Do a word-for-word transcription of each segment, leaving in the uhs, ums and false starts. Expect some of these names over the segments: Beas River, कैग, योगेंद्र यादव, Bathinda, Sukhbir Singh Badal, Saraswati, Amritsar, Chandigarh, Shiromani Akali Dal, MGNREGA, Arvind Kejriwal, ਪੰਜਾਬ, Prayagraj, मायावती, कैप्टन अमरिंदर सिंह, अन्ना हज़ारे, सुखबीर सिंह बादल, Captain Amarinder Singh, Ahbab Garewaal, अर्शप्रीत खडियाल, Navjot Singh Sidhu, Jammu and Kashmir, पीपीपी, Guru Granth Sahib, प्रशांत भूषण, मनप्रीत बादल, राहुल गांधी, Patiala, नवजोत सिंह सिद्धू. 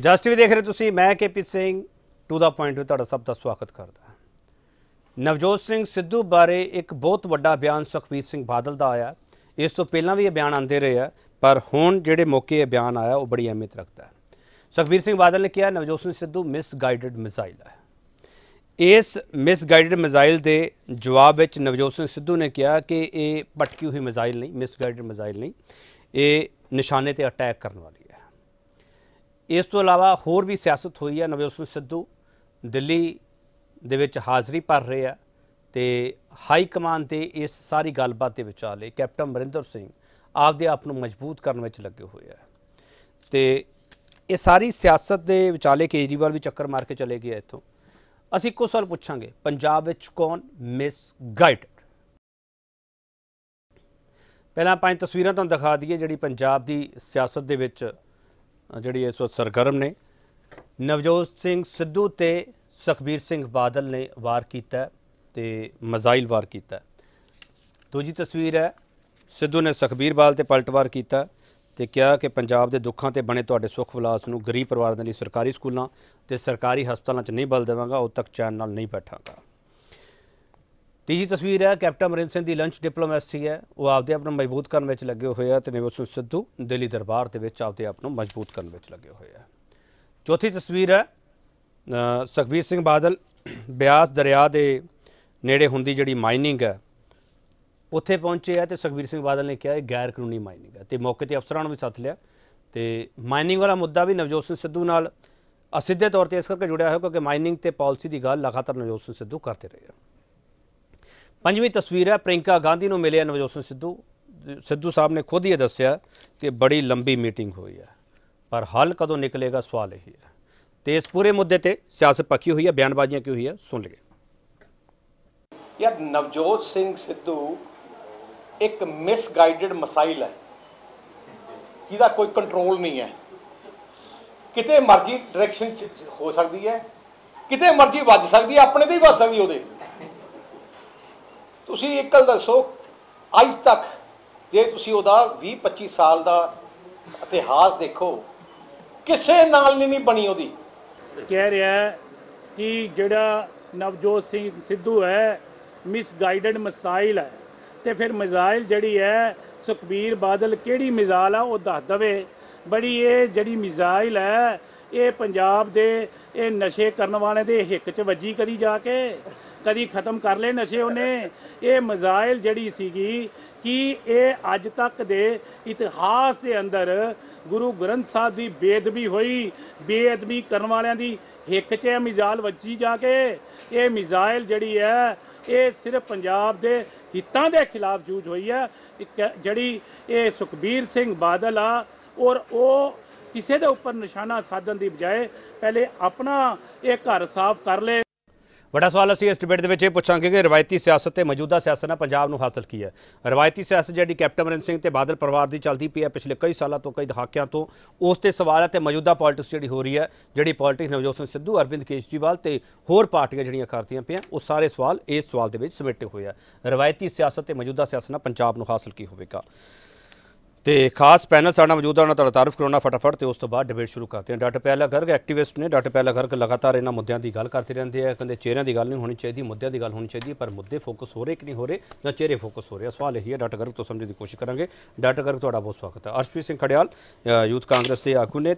Just भी देख रहे तुसी, मैं KP Singh to the point में तुहाडा सब का स्वागत करदा। नवजोत सिंह सिद्धू बारे एक बहुत वड्डा बयान सुखबीर सिंह बादल का आया। इस तो पहला भी यह बयान आते रहे हैं, पर हुण जिहड़े मौके यह बयान आया वो बड़ी अहमियत रखता है। सुखबीर सिंह बादल ने कहा नवजोत सिंह सिद्धू मिसगाइडेड मिसाइल है। इस मिसगाइडेड मिसाइल के जवाब में नवजोत सिंह सिद्धू ने कहा कि ये भटकी हुई मिसाइल नहीं, मिसगाइडेड मिसाइल नहीं, ये निशाने पर अटैक करने वाली है। इस तो अलावा होर भी सियासत हुई है। नवजोत सिंह सिद्धू दिल्ली दे विच हाज़री भर रहे हैं तो हाई कमान के इस सारी गलबात के विचाले कैप्टन अमरिंदर सिंह आपदे आप नूं मजबूत करने लगे हुए है। तो ये सारी सियासत के विचाले केजरीवाल भी चक्कर मार के चले गए। इतों असीं इक्को सवाल पूछांगे, पंजाब विच कौन मिसगाइडेड? पहलां पंज तस्वीरां तुहानूं दिखा दईए जिहड़ी पंजाब की सियासत दे विच जिहड़ी इस वक्त सरगर्म ने। नवजोत सिंह सिद्धू ते सुखबीर सिंह बादल ने वार किया ते मिसाइल वार किया। दूजी तस्वीर है सिद्धू ने सुखबीर बादल ते पलटवार किया ते कहा कि पंजाब के दुखों ते बने तुहाडे सुख विलास नूं गरीब परिवार दे लई सरकारी स्कूलों ते सरकारी हस्पतालों च नहीं बल देवांगा, उद तक चैन नाल नहीं बैठांगा। तीजी तस्वीर है कैप्टन अमरिंदर सिंह की लंच डिप्लोमेसी है, वो आपदे आप नूं मजबूत करने लगे हुए हैं तो नवजोत सिंह सिद्धू दिल्ली दरबार के आपदे आप नूं मजबूत करने लगे हुए हैं। चौथी तस्वीर है सुखबीर सिंह बादल ब्यास दरिया के नेड़े हुंदी जिहड़ी माइनिंग है उत्थे पहुंचे है तो सुखबीर सिंह बादल ने कहा गैर कानूनी माइनिंग है तो मौके पर अफसरां नूं भी साथ लिया। तो माइनिंग वाला मुद्दा भी नवजोत सिंह सिद्धू नाल असिधे तौर पर इस करके जुड़िया है क्योंकि माइनिंग ते पॉलिसी की गल लगातार नवजोत सिंह सिद्धू करते रहे हैं। पंजवीं तस्वीर है प्रियंका गांधी नूं मिले नवजोत सिंह सिद्धू। सिद्धू साहब ने खुद ही दस्सिया कि बड़ी लंबी मीटिंग हुई है पर हल कदों निकलेगा सवाल यही है। तो इस पूरे मुद्दे पर सियासत पक्की हुई है, बयानबाजियाँ की हुई है, सुन लिए। यार नवजोत सिंह सिद्धू एक मिसगाइडेड मिसाइल है, जिसका कोई कंट्रोल नहीं है। कितने मर्जी डायरेक्शन हो सकती है, कितने मर्जी वज सकती है, अपने तो ही वज सकती है। तुसी एक गल दसो, अज तक जे तुसी उहदा बीस पच्चीस साल का इतिहास देखो, किसी नाल नहीं बनी। उहदी कह रहा है कि जिहड़ा नवजोत सिंह सिद्धू है मिसगाइडेड मिसाइल है, तो फिर मिसाइल जड़ी है सुखबीर बादल केड़ी मिसाइल है वो दस दवे। बड़ी ये जड़ी मिसाइल है ये पंजाब दे ये नशे करने वाले दे हिक च वजी, कदी जाके कदी खत्म कर ले नशे उन्हें। ये मिसाइल जड़ी सीगी कि ये अज तक दे इतिहास के अंदर गुरु ग्रंथ साहब की बेअदबी हुई, बेअदबी करने वालों की हिक च मिसाइल वजी जाके। ये मिसाइल जड़ी है ये सिर्फ पंजाब के हितों के खिलाफ जूझ हुई है। जड़ी ये सुखबीर सिंह बादल आ और वो किसी के उपर निशाना साधन की बजाय पहले अपना ये घर साफ कर ले। बड़ा सवाल असं इस डिबेट के पूछा कि रिवायती सियासत तो मौजूदा सियासत ने पंजाब में हासिल की है। रिवायती सियासत जी कैप्टन अमरिंदर सिंह ते बादल परिवार की चलती पी है पिछले कई सालों तो कई दहाकियां तो, उस ते सवाल है। तो मौजूदा पॉलिटिक्स जी हो रही है, जी पॉलिटिक्स नवजोत सिंह सिद्धू, अरविंद केजरीवाल ते होर पार्टियां जड़ियां करदियां पियां, वो सारे सवाल इस सवाल के समेटे हुए हैं। रिवायती सियासत तो मौजूदा सियासत ने पंजाब में हासिल की होगा। तो खास पैनल साढ़ा मौजूदा उन्होंने तारुफ करवाना फटाफट, तो उस तो बाद डिबेट शुरू करते हैं। डॉक्टर प्याला गर्ग एक्टिविस्ट ने। डॉक्टर प्याला गर्ग लगातार इन्होंने मुद्दों की गल करते रहते हैं, कहते चेहरे की गल नहीं होनी चाहिए, मुद्दों की गल होनी चाहिए, पर मुद्दे फोकस हो रहे कि नहीं हो रहे ना चेहरे फोकस हो रहे, सवाल यही है। डॉक्टर गर्ग तो समझने की कोशिश करेंगे। डॉक्टर गर्ग तुहाडा बहुत स्वागत है। अर्शप्रीत सिंह खडियाल यूथ कांग्रेस के आगू ने,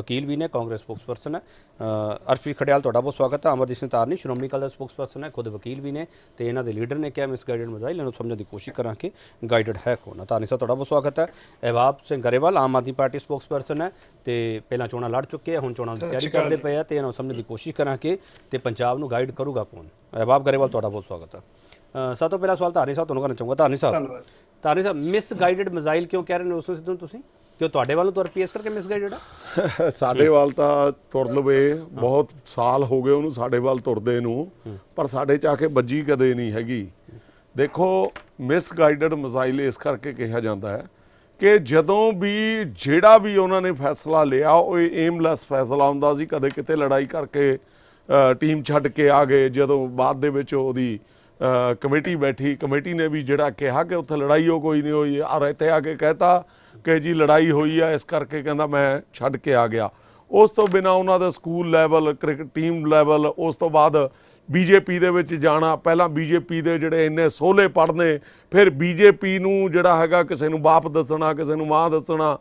वकील भी ने, कांग्रेस स्पोक्सपर्सन है। अर्शप्रीत खडियाल तुहाडा बहुत स्वागत है। अमर सियारनी श्रोमणी अकाली दल स्पोक्सपर्सन है, खुद वकील भी ने, इन्हों के लीडर ने कहा मिसगाइडेड मिसाइल, इन्होंने समझने की कोशिश करा कि गाइडेड है कौन। तानी साहब तुहाडा बहुत स्वागत है। अहबाब सिंह गरेवाल आम आदमी पार्टी स्पोक्सपर्सन है, तो पहला चोणां लड़ चुके हैं, हुण चोणां दी तैयारी करदे पए आ, तो इन्हां नूं समझण दी कोशिश करांगे तो पंजाब नूं गाइड करूगा कौन। अहबाब गरेवाल तुहाडा बहुत स्वागत है। सब तो पहला सवाल धारनी साहब तुहानूं करना चाहूँगा। धारनी साहब धारनी साहब मिसगाइडेड मिसाइल क्यों कह रहे हो? उस दिन तुसीं क्यों तुहाडे वालों तुर पी एस करके मिसगाइडेड है? साडे वाल तां तुर लवे बहुत साल हो गए उहनूं साडे वाल तुरदे नूं, पर साडे च आ के वजी कदे नहीं हैगी। देखो मिसगाइडेड मिसाइल इस करके कहा जाता है कि जदों भी जिहड़ा भी उन्होंने फैसला लिया वो एमलैस फैसला हुंदा सी, कदे किते लड़ाई करके टीम छड्ड के आ गए, जदों बाद दे विच ओहदी कमेटी बैठी, कमेटी ने भी जिहड़ा कहा कि उत्थे लड़ाई हो कोई नहीं हुई, और इत्थे आके कहता कि जी लड़ाई हुई है इस करके कहंदा मैं छड्ड के आ गया। उस तो बिना उन्हों का school level cricket team level उस तो बाद बीजेपी दे विच जाना पहला बीजेपी दे जिहड़े इन्ने सोहले पढ़ने फिर बीजेपी नूं जिहड़ा हैगा किसे नूं बाप दसना किसे नूं माँ दसना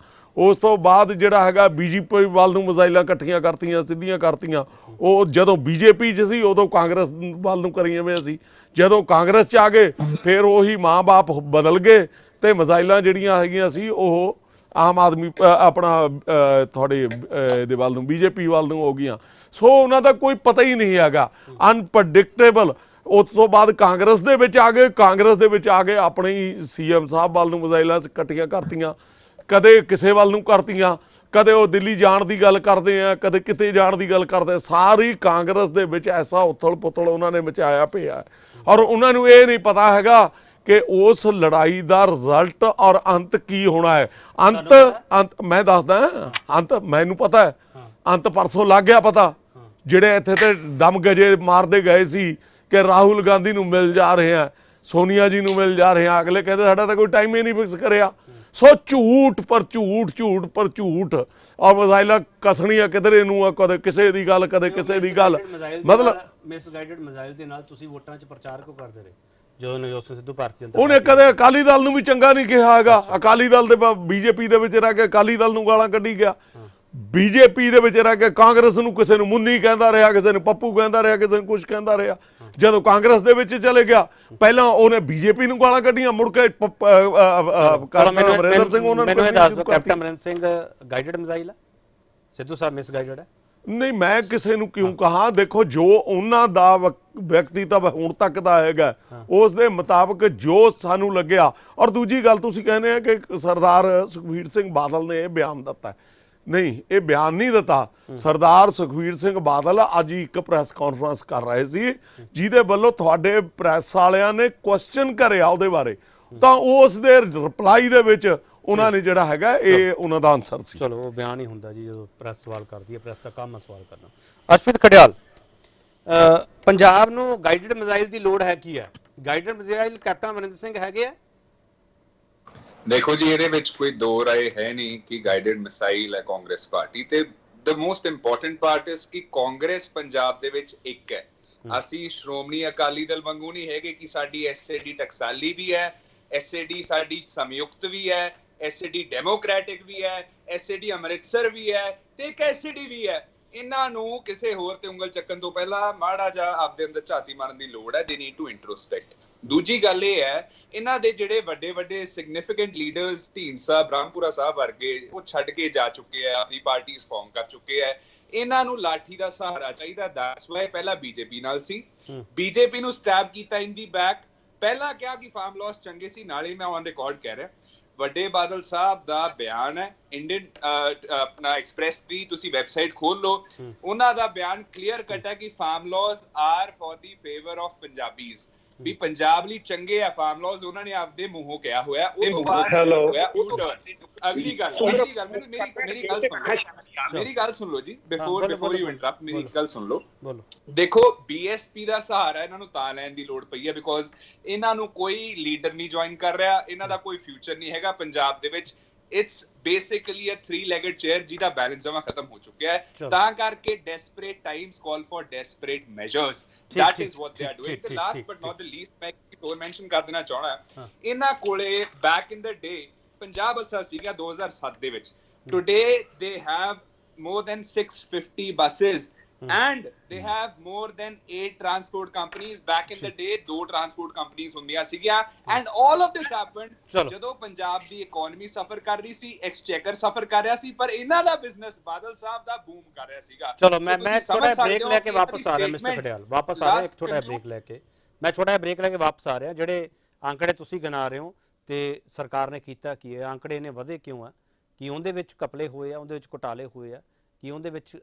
उस तो बाद जिहड़ा हैगा बीजेपी वाल नूं मजाइलां इकट्ठियां करतियां सिद्धियां करतियां वो जदों बीजेपी च सी उदों कांग्रेस वाल नूं करी जावे सी जदों कांग्रेस च आ गए फिर वही माँ बाप बदल गए तो मजाइलां जिहड़ियां हैगियां सी ओह आम आदमी अपना थोड़े दे वाल नूं बीजेपी वाल नूं हो गया सो उन्हां दा कोई पता ही नहीं हैगा अनप्रडिक्टेबल उस तो बाद कांग्रेस दे विच आ गए कांग्रेस दे विच आ गए अपने ही सी एम साहब वाल नूं मजाइलां इकट्ठियां करतियां कदे किसे वाल नूं करतियां कदे वो दिल्ली जाण दी गल करदे आ कदे किते जाण दी गल करदे सारी कांग्रेस दे विच ऐसा उथल पुथल उन्हां ने मचाया पिया और उन्हां नूं इह नहीं पता हैगा कि उस लड़ाई का रिजल्ट और अंत की होना है। अंत अंत मैं दसदा अंत मैनू पता है अंत परसों लग गया पता जिहड़े इत्थे ते दम गजे मारते गए सी कि राहुल गांधी नूं मिल जा रहे हैं सोनिया जी नूं मिल जा रहे हैं अगले कहते साडा तां कोई टाइम ही नहीं फिक्स करिया सो झूठ पर झूठ झूठ पर झूठ और मजाइला कसणियां किधरे नूं आ कदे किसे दी गल कदे किसे दी गल मतलब मिसगाइडेड मजाइल दे नाल तुसीं वोटां च प्रचार क्यों करदे रहे जो नवजोत सिंह सिद्धू भारतीय जनता उन्हें कदे अकाली दल नूं भी चंगा नहीं कहा हैगा अकाली दल दे बीजेपी दे विच रह के अकाली दल नूं गालां कड्ढी गया बीजेपी दे विच रह के कांग्रेस नूं किसे नूं मुन्नी कहंदा रहा किसे नूं पप्पू कहंदा रहा किसे नूं कुछ कहंदा रहा जदों कांग्रेस दे विच चले गया पहलां ओहने बीजेपी नूं गालां कड्ढियां मुड़ के कैप्टन अमरिंदर सिंह उन्हां नूं कैप्टन अमरिंदर सिंह guided missile है सिद्धू साहब मिसगाइडेड है नहीं मैं किसी नूं क्यों कहा देखो जो उन्हां दा व्यक्तित्व हुण तक दा हैगा उसदे मुताबिक जो सानू लग्या और दूजी गल तुसीं कहने हैं कि सरदार सुखबीर सिंह बादल ने यह बयान दिता नहीं ये बयान नहीं दिता सरदार सुखबीर सिंह बादल अज एक प्रैस कॉन्फ्रेंस कर रहे सी जिहदे वल्लों तुहाडे प्रैस वालियां ने क्वेश्चन करिया उहदे बारे तां उसदे रिप्लाई दे विच उन्हां ने जिहड़ा हैगा ये उन्हां दा आंसर सी चलो बयान ही हुंदा जी जो प्रैस सवाल करदी है प्रैस दा काम सवाल करना। अर्शप्रीत खडियाल पंजाब नूं गाइडेड मिसाइल दी लोड़ है की है guided missile कैप्टन अमरिंदर सिंह हैगे देखो जी इहदे विच कोई दो राय है नहीं कि गाइडेड मिसाइल है कांग्रेस पार्टी ते the most important part is कि कांग्रेस पंजाब दे विच इक है असीं श्रोमणी अकाली दल वांगू नहीं हैगे कि साडी एसएडी टकसाली भी है एसएडी साडी संयुक्त भी है एसएडी डेमोक्रेटिक भी है एसएडी अमृतसर भी है ते एसएडी भी है इन्हां नूं किसे होर ते उंगल चक्कन तो पहला माड़ा जा आपदे अंदर झाती मारन दी लोड़ है दे नीड टू इंट्रोस्पेक्ट। दूजी गल इह है इन्हां दे जिहड़े वड्डे वड्डे सिग्निफिकेंट लीडर्स ढींडसा ब्रह्मपुरा साहब वर्गे ओह छड्ड के जा चुके है अपनी पार्टी फॉर्म कर चुके है इन्हां नूं लाठी दा सहारा चाहीदा दैट्स वाई पहला बीजेपी नाल सी बीजेपी नूं स्टैब कीता इन दी बैक पहला क्या कि फार्म लॉस चंगे सी नाले मैं ऑन रिकॉर्ड कह रहा ਵੱਡੇ ਬਾਦਲ ਸਾਹਿਬ ਦਾ ਬਿਆਨ ਹੈ ਇੰਡੀਅਨ ਆਪਣਾ ਐਕਸਪ੍ਰੈਸ ਦੀ ਤੁਸੀਂ ਵੈਬਸਾਈਟ ਖੋਲ ਲਓ ਉਹਨਾਂ ਦਾ ਬਿਆਨ ਕਲੀਅਰ ਕੱਟ ਹੈ ਕਿ farm laws are for the favour of Punjabis ਵੀ ਪੰਜਾਬ ਲਈ ਚੰਗੇ ਆ ਫਾਰਮ ਲਾਜ਼ ਉਹਨਾਂ ਨੇ ਆਪਦੇ ਮੂੰਹੋਂ ਕਿਹਾ ਹੋਇਆ ਉਹ ਹੋਇਆ ਉਹ ਅਗਲੀ ਗੱਲ ਅਗਲੀ ਗੱਲ ਮੇਰੀ ਮੇਰੀ ਗੱਲ ਮੇਰੀ ਗੱਲ ਸੁਣ ਲਓ ਜੀ ਬਿਫੋਰ ਬਿਫੋਰ ਯੂ ਇੰਟਰਪਟ ਮੇਰੀ ਗੱਲ ਸੁਣ ਲਓ ਦੇਖੋ ਬੀਐਸਪੀ ਦਾ ਸਹਾਰਾ ਇਹਨਾਂ ਨੂੰ ਤਾਂ ਲੈਣ ਦੀ ਲੋੜ ਪਈ ਹੈ ਬਿਕੋਜ਼ ਇਹਨਾਂ ਨੂੰ ਕੋਈ ਲੀਡਰ ਨਹੀਂ ਜੁਆਇਨ ਕਰ ਰਿਹਾ ਇਹਨਾਂ ਦਾ ਕੋਈ ਫਿਊਚਰ ਨਹੀਂ ਹੈਗਾ ਪੰਜਾਬ ਦੇ ਵਿੱਚ it's basically uh three legged chair ਜਿਹਦਾ ਬੈਲੈਂਸ ਜਮਾ ਖਤਮ ਹੋ ਚੁੱਕਿਆ ਹੈ ਤਾਂ ਕਰਕੇ desperate times call for desperate measures that is what they are doing ਤੇ last but not the least ਮੈਂ ਇੱਕ ਹੋਰ ਮੈਂਸ਼ਨ ਕਰ ਦੇਣਾ ਚਾਹਣਾ ਇਹਨਾਂ ਕੋਲੇ ਬੈਕ ਇਨ ਦ ਡੇ ਪੰਜਾਬ ਬੱਸਾਂ ਸੀਗੀਆਂ ਦੋ ਹਜ਼ਾਰ ਸੱਤ ਦੇ ਵਿੱਚ today they have more than six hundred fifty buses and they have more than eight transport ਕੰਪਨੀਆਂ ਬੈਕ ਇਨ ਦ ਡੇ ਦੋ ਟਰਾਂਸਪੋਰਟ ਕੰਪਨੀਆਂ ਹੁੰਦੀਆਂ ਸੀਗੀਆਂ and all of this happened ਜਦੋਂ ਪੰਜਾਬ ਦੀ ਇਕਨੋਮੀ ਸਫਰ ਕਰ ਰਹੀ ਸੀ ਐਕਸਚੇਕਰ ਸਫਰ ਕਰ ਰਿਹਾ ਸੀ ਪਰ ਇਹਨਾਂ ਦਾ ਬਿਜ਼ਨਸ ਬਾਦਲ ਸਾਹਿਬ ਦਾ ਬੂਮ ਕਰ ਰਿਹਾ ਸੀਗਾ। ਚਲੋ ਮੈਂ ਮੈਂ ਥੋੜਾ ਬ੍ਰੇਕ ਲੈ ਕੇ ਵਾਪਸ ਆ ਰਿਹਾ ਮਿਸਟਰ ਖਡਿਆਲ ਵਾਪਸ ਆ ਰਿਹਾ ਇੱਕ ਥੋੜਾ ਬ੍ਰੇਕ ਲੈ ਕੇ ਮੈਂ ਥੋੜਾ ਬ੍ਰੇਕ ਲੈ ਕੇ ਵਾਪਸ ਆ ਰਿਹਾ ਜਿਹੜੇ ਅੰਕੜੇ ਤੁਸੀਂ ਗਿਣਾ ਰਹੇ ਹੋ ਤੇ ਸਰਕਾਰ ਨੇ ਕੀਤਾ ਕੀ ਹੈ ਅੰਕੜੇ ਨੇ ਵਧੇ ਕਿਉਂ ਆ ਕਿ ਉਹਦੇ ਵਿੱਚ ਘਪਲੇ ਹੋਏ ਆ ਉਹਦੇ ਵਿੱਚ ਘੁਟਾਲੇ ਹੋਏ ਆ ਕਿ ਉਹਦੇ ਵਿੱਚ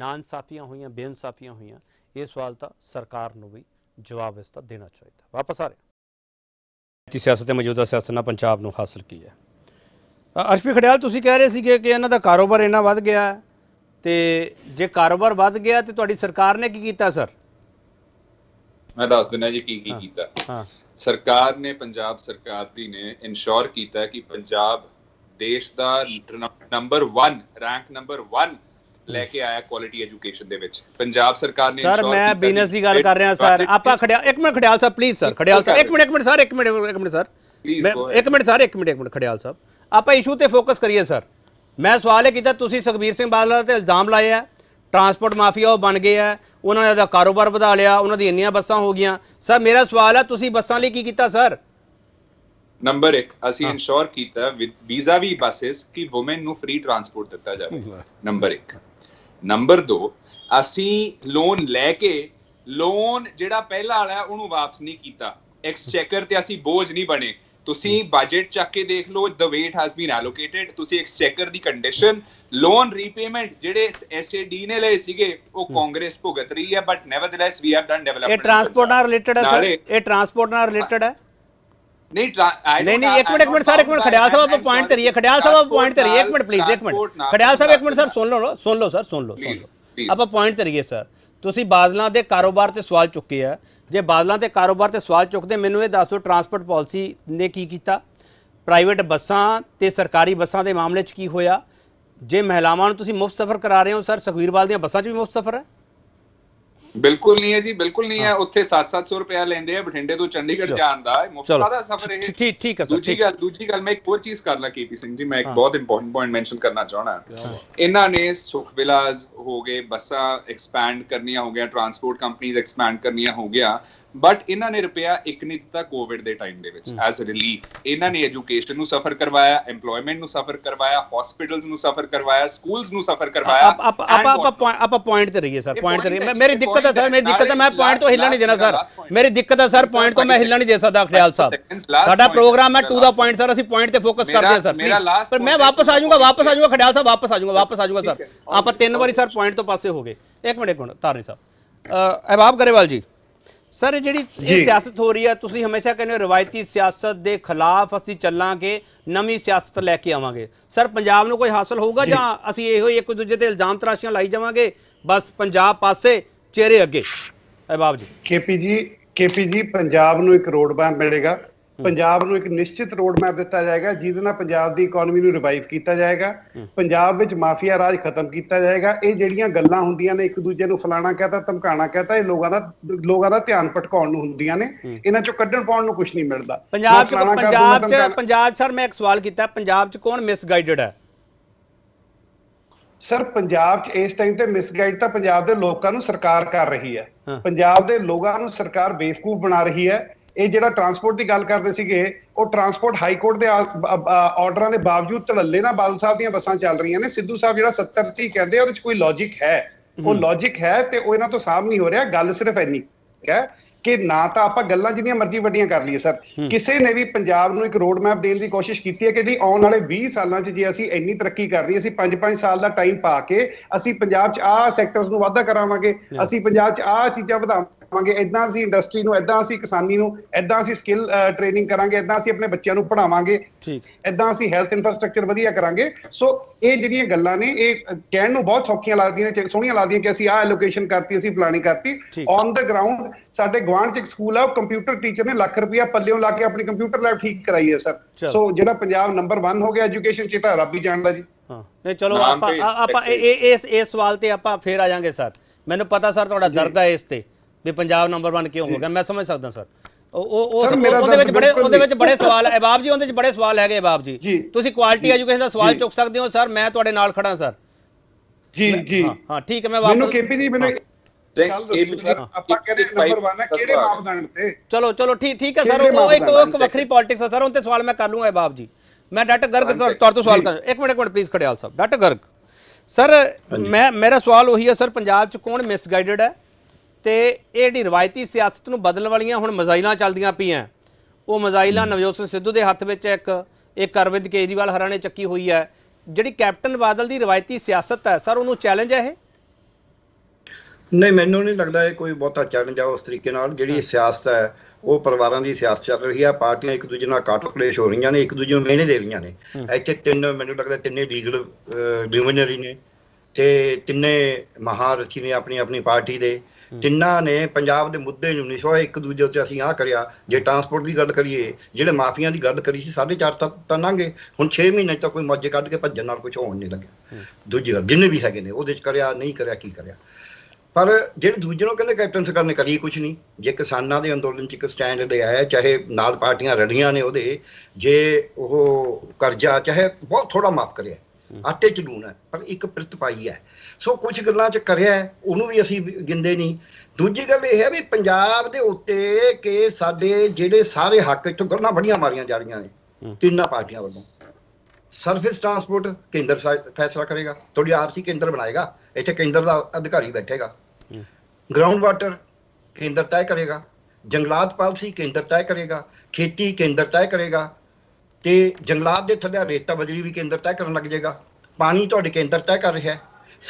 ਨਾ ਇਨਸਾਫੀਆਂ ਹੋਈਆਂ ਬੇਇਨਸਾਫੀਆਂ ਹੋਈਆਂ ਇਹ ਸਵਾਲ ਤਾਂ ਸਰਕਾਰ ਨੂੰ ਵੀ ਜਵਾਬ ਇਸ ਦਾ ਦੇਣਾ ਚਾਹੀਦਾ। ਵਾਪਸ ਆ ਰਹੇ ਸਿਆਸਤ ਤੇ ਮੌਜੂਦਾ ਸਿਆਸਤ ਨਾਲ ਪੰਜਾਬ ਨੂੰ ਹਾਸਲ ਕੀ ਹੈ ਅਰਸ਼ਪ੍ਰੀਤ ਖਡਿਆਲ ਤੁਸੀਂ ਕਹਿ ਰਹੇ ਸੀਗੇ ਕਿ ਇਹਨਾਂ ਦਾ ਕਾਰੋਬਾਰ ਇੰਨਾ ਵੱਧ ਗਿਆ ਤੇ ਜੇ ਕਾਰੋਬਾਰ ਵੱਧ ਗਿਆ ਤੇ ਤੁਹਾਡੀ ਸਰਕਾਰ ਨੇ ਕੀ ਕੀਤਾ ਸਰ? ਮੈਂ ਦੱਸ ਦਿੰਦਾ ਜੀ ਕੀ ਕੀ ਕੀਤਾ। ਹਾਂ ਸਰਕਾਰ ਨੇ ਪੰਜਾਬ ਸਰਕਾਰ ਦੀ ਨੇ ਇਨਸ਼ੋਰ ਕੀਤਾ ਕਿ ਪੰਜਾਬ देश का number one rank number one लेके आया क्वालिटी एजुकेशन दे विच पंजाब सरकार ने। सर मैं बिजनेस दी गल कर रहा सर, आपा खड़ियाल एक मिनट खड़ियाल साहब प्लीज सर, खड़ियाल साहब एक मिनट एक मिनट सर एक मिनट एक मिनट सर एक मिनट सर एक मिनट एक मिनट खड़ियाल साहब आपा इशू ते फोकस करिए सर। मैं सवाल यह किया तुसीं सुखबीर सिंह बादल ते इल्जाम लाए है ट्रांसपोर्ट माफिया बन गए है, उन्होंने दा कारोबार वधा लिया, उन्होंने इन्नियां बसा हो गई। सर मेरा सवाल है तुसीं बसां लई की कीता सर? नंबर एक असी इंश्योर कीता विद वीजा वी बसेस कि वुमेन नु फ्री ट्रांसपोर्ट दिता जाए नंबर एक। नंबर दो असी लोन लैके लोन जिहड़ा पहला वाला है उहनू वापस नहीं कीता, एक्सचेकर ते असी बोझ नहीं बने। तुसी बजट चक के देख लो the weight has been allocated, तुसी एक्सचेकर दी कंडीशन लोन रीपेमेंट जिहड़े एसएडी ने लए सीगे वो कांग्रेस भुगत रही है, but nevertheless we have done development. ये ट्रांसपोर्ट नाल रिलेटेड है सर, ये ट्रांसपोर्ट नाल रिलेटेड है नहीं नहीं नहीं एक मिनट एक मिनट सर एक मिनट खड़ियाल साहब आप पॉइंट करिए, खड़ियाल साहब आप पॉइंट करिए एक मिनट प्लीज एक मिनट खड़ियाल साहब एक मिनट सर सुन लो सुन लो सर सुन लो सुन लो आप पॉइंट करिए सर। तुसी बादलों के कारोबार से सवाल चुके हैं, जे बादलों के कारोबार से सवाल चुकते मैनू ये दस दो ट्रांसपोर्ट पॉलिसी ने की किया, प्राइवेट बसा तो सरकारी बसा के मामले की होया, जे महिलावां तुसी मुफ्त सफर करा रहे हो सर सुखबीरवाल दी बसा भी मुफ्त सफर है? बिल्कुल नहीं है जी, बिल्कुल नहीं है। उत्थे सात सौ रुपया लेंदे है बठिंडे तो चंडीगढ़ जान दा मुफ्त दा सफर है। ठीक ठीक है सर। दूसरी गल दूसरी गल मैं एक और चीज करना केपी सिंह जी, मैं एक बहुत इंपॉर्टेंट पॉइंट मेंशन करना चाहना। इन्हां ने सुख विलास हो गए बसा एक्सपैंड करनिया हो गया, ट्रांसपोर्ट कंपनीज एक्सपैंड करनिया हो गया, बट इन्हां ने रुपया एक नहीं दिता कोविड के टाइम दे विच एज रिलीफ। इन्हां ने एजुकेशन नूं सफर करवाया, एम्प्लॉयमेंट नूं सफर करवाया, हॉस्पिटल्स नूं सफर करवाया, स्कूल्स नूं सफर करवाया। आप आप आप आप पॉइंट ते रहिए सर, पॉइंट ते रहिए। मेरी दिक्कत है सर, मेरी दिक्कत है, मैं पॉइंट तो हिलना नहीं देना सर, मेरी दिक्कत है सर, पॉइंट तो मैं हिलना नहीं दे सकता। खड़ियाल साहब साडा प्रोग्राम है टू द पॉइंट सर, असि पॉइंट ते फोकस करदे हैं सर, पर मैं वापस आ जाऊंगा वापस आ जाऊंगा खड़ियाल साहब वापस आ जाऊंगा वापस आ जाऊंगा सर। आप तीन बारी सर पॉइंट तो पासे हो गए। एक मिनट एक मिनट तारनी साहब, अहबाब गरेवाल जी सर जी सियासत हो रही है, तुसी हमेशा कहने रिवायती सियासत के खिलाफ असी चलांगे, नवी सियासत लैके आवांगे। सर पंजाब में कोई हासिल होगा या असी इहो एक दूजे ते इल्जाम तराशियां लाई जावांगे बस पंजाब पासे चेहरे अगे? अहबाब जी केपी जी केपी जी पंजाब नूं एक रोड मैप मिलेगा, पंजाब नूं एक निश्चित रोड मैप दिता जाएगा जिहदे नाल पंजाब दी इकोनॉमी नूं रिवाइव कीता जाएगा, पंजाब विच माफिया राज खत्म कीता जाएगा। ये जिहड़ियां गल्लां हुंदियां ने एक दूजे नूं फलाना कहता धमकाना कहता ये लोकां दा लोकां दा ध्यान भटकाउण नूं हुंदियां ने, इन्हां चों कड्ढण पाउण नूं कुछ नहीं मिलदा। पंजाब च पंजाब च पंजाब सर मैं एक सवाल कीता पंजाब च कौन मिसगाइडेड है सर? पंजाब च इस टाइम ते मिसगाइड तां पंजाब दे लोकां नूं सरकार कर रही है, पंजाब दे लोकां नूं सरकार बेवकूफ बना रही है। ਇਹ ਜਿਹੜਾ ਟਰਾਂਸਪੋਰਟ ਦੀ ਗੱਲ ਕਰਦੇ ਸੀਗੇ ਉਹ ਟਰਾਂਸਪੋਰਟ ਹਾਈ ਕੋਰਟ ਦੇ ਆਰਡਰਾਂ ਦੇ ਬਾਵਜੂਦ ਧੜੱਲੇ ਨਾਲ ਬਾਦਲ ਸਾਹਿਬ ਦੀਆਂ ਬੱਸਾਂ ਚੱਲ ਰਹੀਆਂ ਨੇ। ਸਿੱਧੂ ਸਾਹਿਬ ਜਿਹੜਾ ਸੱਤਰ ਟੀ ਕਹਿੰਦੇ ਉਹਦੇ ਚ ਕੋਈ ਲੌਜੀਕ ਹੈ, ਉਹ ਲੌਜੀਕ ਹੈ ਤੇ ਉਹ ਇਹਨਾਂ ਤੋਂ ਸਾਹਮ ਨਹੀਂ ਹੋ ਰਿਹਾ। ਗੱਲ ਸਿਰਫ ਇੰਨੀ ਹੈ ਕਿ ਨਾ ਤਾਂ ਆਪਾਂ ਗੱਲਾਂ ਜਿੰਨੀਆਂ ਮਰਜ਼ੀ ਵੱਡੀਆਂ ਕਰ ਲਈਏ ਸਰ, ਕਿਸੇ ਨੇ ਵੀ ਪੰਜਾਬ ਨੂੰ ਇੱਕ ਰੋਡ ਮੈਪ ਦੇਣ ਦੀ ਕੋਸ਼ਿਸ਼ ਕੀਤੀ ਹੈ ਕਿ ਜੀ ਆਉਣ ਵਾਲੇ ਵੀਹ ਸਾਲਾਂ 'ਚ ਜੇ ਅਸੀਂ ਇੰਨੀ ਤਰੱਕੀ ਕਰਨੀ, ਅਸੀਂ ਪੰਜ ਪੰਜ ਸਾਲ ਦਾ ਟਾਈਮ ਪਾ ਕੇ ਅਸੀਂ ਪੰਜਾਬ 'ਚ ਆਹ ਸੈਕਟਰਸ ਨੂੰ ਵਾਧਾ ਕਰਾਵਾਂਗੇ, ਅਸੀਂ ਪੰਜਾਬ 'ਚ ਆਹ ਚੀਜ਼ਾਂ ਵਧਾਵਾਂਗੇ, ਇੱਦਾਂ ਅਸੀਂ ਇੰਡਸਟਰੀ ਨੂੰ, ਇੱਦਾਂ ਅਸੀਂ ਕਿਸਾਨੀ ਨੂੰ, ਇੱਦਾਂ ਅਸੀਂ ਸਕਿੱਲ ਟ੍ਰੇਨਿੰਗ ਕਰਾਂਗੇ, ਇੱਦਾਂ ਅਸੀਂ ਆਪਣੇ ਬੱਚਿਆਂ ਨੂੰ ਪੜ੍ਹਾਵਾਂਗੇ, ਇੱਦਾਂ ਅਸੀਂ ਹੈਲਥ ਇਨਫਰਾਸਟ੍ਰਕਚਰ ਵਧੀਆ ਕਰਾਂਗੇ। ਸੋ ਇਹ ਜਿਹੜੀਆਂ ਗੱਲਾਂ ਨੇ ਇਹ ਕਹਿਣ ਨੂੰ ਬਹੁਤ ਸੌਖੀਆਂ ਲੱਗਦੀਆਂ ਨੇ, ਸੋਹਣੀਆਂ ਲੱਗਦੀਆਂ ਕਿ ਅਸੀਂ ਆਹ ਐਲੋਕੇਸ਼ਨ ਕਰਤੀ, ਅਸੀਂ ਫਲਾਣੀ ਕਰਤੀ। ਔਨ ਦ ਗਰਾਊਂਡ ਸਾਡੇ ਗਵਾਂਢ 'ਚ ਇੱਕ ਸਕੂਲ ਆ, ਉਹ ਕੰਪਿਊਟਰ ਟੀਚਰ ਨੇ ਲੱਖ ਰੁਪਇਆ ਪੱਲਿਓਂ ਲਾ ਕੇ ਆਪਣੀ ਕੰਪਿਊਟਰ ਲੈਬ ਠੀਕ ਕਰਾਈ ਹੈ ਸਰ। ਸੋ ਜਿਹੜਾ ਪੰਜਾਬ ਨੰਬਰ ਇੱਕ ਹੋ ਗਿਆ ਐਜੂਕੇਸ਼ਨ 'ਚ ਤਾਂ ਰੱਬ ਹੀ ਜਾਣਦਾ ਜੀ। ਹਾਂ ਨਹੀਂ ਚਲੋ ਆਪਾਂ ਆਪਾਂ ਇਸ ਇਸ ਸਵਾਲ ਤੇ ਆਪਾਂ ਫੇਰ ਆ ਜਾਾਂਗੇ ਸਰ, ਮੈਨੂੰ ਪਤਾ ਸਰ ਤੁਹਾਡਾ ਦਰਦ ਹੈ ਇਸ ਤੇ ਵੀ ਪੰਜਾਬ ਨੰਬਰ ਇੱਕ ਕਿਉਂ ਹੋ ਗਿਆ, ਮੈਂ ਸਮਝ ਸਕਦਾ ਸਰ। ਉਹ ਉਹਦੇ ਵਿੱਚ ਬੜੇ ਉਹਦੇ ਵਿੱਚ ਬੜੇ ਸਵਾਲ ਹੈ ਅਹਬਾਬ ਜੀ, ਉਹਦੇ ਵਿੱਚ ਬੜੇ ਸਵਾਲ ਹੈਗੇ ਅਹਬਾਬ ਜੀ। ਤੁਸੀਂ ਕੁਆਲਿਟੀ ਐਜੂਕੇਸ਼ਨ ਦਾ ਸਵਾਲ ਚੁੱਕ ਸਕਦੇ ਹੋ ਸਰ, ਮੈਂ ਤੁਹਾਡੇ ਨਾਲ ਖੜਾ ਸਰ। ਜੀ ਜੀ ਹਾਂ ਠੀਕ ਹੈ। ਮੈਂ ਮੈਨੂੰ ਕੇਪੀ ਜੀ ਮੈਨੂੰ ਚਲੋ ਚਲੋ ਠੀਕ ਠੀਕ ਹੈ ਸਰ, ਉਹ ਇੱਕ ਉਹ ਵੱਖਰੀ ਪੋਲਿਟਿਕਸ ਹੈ ਸਰ, ਉਹਤੇ ਸਵਾਲ ਮੈਂ ਕਰ ਲੂੰਗਾ ਅਹਬਾਬ ਜੀ। ਮੈਂ ਡਾਕਟਰ ਗਰਗ ਸਰ ਤੁਹਾਡੇ ਤੋਂ ਸਵਾਲ ਕਰ ਇੱਕ ਮਿੰਟ ਇੱਕ minute please Khadiyal Sahib. Doctor Garg sir ਮੈਂ ਮੇਰਾ ਸਵਾਲ ਉਹੀ ਹੈ ਸਰ, ਪੰਜਾਬ 'ਚ ਕੌਣ ਮਿਸਗਾਈਡਡ ਹੈ ਤੇ ਇਹ ਜਿਹੜੀ ਰਵਾਇਤੀ ਸਿਆਸਤ ਨੂੰ ਬਦਲਣ ਵਾਲੀਆਂ ਹੁਣ ਮਜ਼ਾਈਲਾਂ ਚੱਲਦੀਆਂ ਪਈਆਂ, ਉਹ ਮਜ਼ਾਈਲਾਂ ਨਵਜੋਤ ਸਿੰਘ ਸਿੱਧੂ ਦੇ ਹੱਥ ਵਿੱਚ ਇੱਕ ਇੱਕ ਅਰਵਿੰਦ ਕੇਜਰੀਵਾਲ ਹਰਾਂ ਨੇ ਚੱਕੀ ਹੋਈ ਹੈ। ਜਿਹੜੀ ਕੈਪਟਨ ਬਾਦਲ ਦੀ ਰਵਾਇਤੀ ਸਿਆਸਤ ਹੈ ਸਰ ਉਹਨੂੰ ਚੈਲੰਜ ਹੈ ਇਹ? नहीं मैनू नहीं लगता है कोई बहुता चैलेंज है। उस तरीके जी सियासत है वो परिवारों की सियासत चल रही है, पार्टियां एक दूजे काटो कलेश हो रही ने, एक दूजे मेहने दे रही ने। इतने तीन मैं लगता है तीन लीगल ड्यूमिनरी ने ਤੇ ਤਿੰਨੇ ਮਹਾਰਥੀ ਨੇ ਆਪਣੀ ਆਪਣੀ ਪਾਰਟੀ ਦੇ ਤਿੰਨਾਂ ਨੇ ਪੰਜਾਬ ਦੇ ਮੁੱਦੇ ਨੂੰ ਨਿਸ਼ਾਨਾ ਇੱਕ ਦੂਜੇ ਉੱਤੇ ਅਸੀਂ ਆਹ ਕਰਿਆ। ਜੇ ਟਰਾਂਸਪੋਰਟ ਦੀ ਗੱਲ ਕਰੀਏ, ਜਿਹੜੇ ਮਾਫੀਆਂ ਦੀ ਗੱਲ ਕਰੀ ਸੀ ਸਾਢੇ ਚਾਰ ਤੱਕ ਤਾਂ ਲੰਘੇ, ਹੁਣ ਛੇ ਮਹੀਨੇ ਤੱਕ ਕੋਈ ਮੌਜੇ ਕੱਢ ਕੇ ਭੱਜਣ ਨਾਲ ਕੁਛ ਹੋਣ ਨਹੀਂ ਲੱਗਿਆ। ਦੂਜੀ ਗੱਲ ਜਿੰਨੇ ਵੀ ਹੈਗੇ ਨੇ ਉਹਦੇ 'ਚ ਕਰਿਆ ਨਹੀਂ ਕਰਿਆ ਕੀ ਕਰਿਆ। पर जेडे दूजे नूं कहंदे कैप्टन सरकार ने करी कुछ नहीं। जे किसानों के अंदोलन च एक स्टैंड लिया, चाहे नाल पार्टियां रलियां ने उहदे, जे वो करजा चाहे बहुत थोड़ा माफ करे, आटे च लूण है पर एक प्रित पाई है। सो कुछ गल्लां च करिया उहनूं भी असीं गिंदे नहीं। दूजी गल इह है भी पंजाब दे उत्ते कि साडे जेडे सारे हक इत्थों गल्लां बड़ियां मारियां जा रहियां ने तिन्नां पार्टियां वल्लों। सरफेस ट्रांसपोर्ट केंद्र फैसला करेगा, थोड़ी आरसी केंद्र बनाएगा, इतने केंद्र का अधिकारी बैठेगा। ग्राउंड वाटर केंद्र तय करेगा, जंगलात पॉलिसी केंद्र तय करेगा, खेती केंद्र तय करेगा, तो जंगलात के थले रेता बजरी भी केंद्र तय करन लग जाएगा। पानी तो केंद्र तय कर रहा है,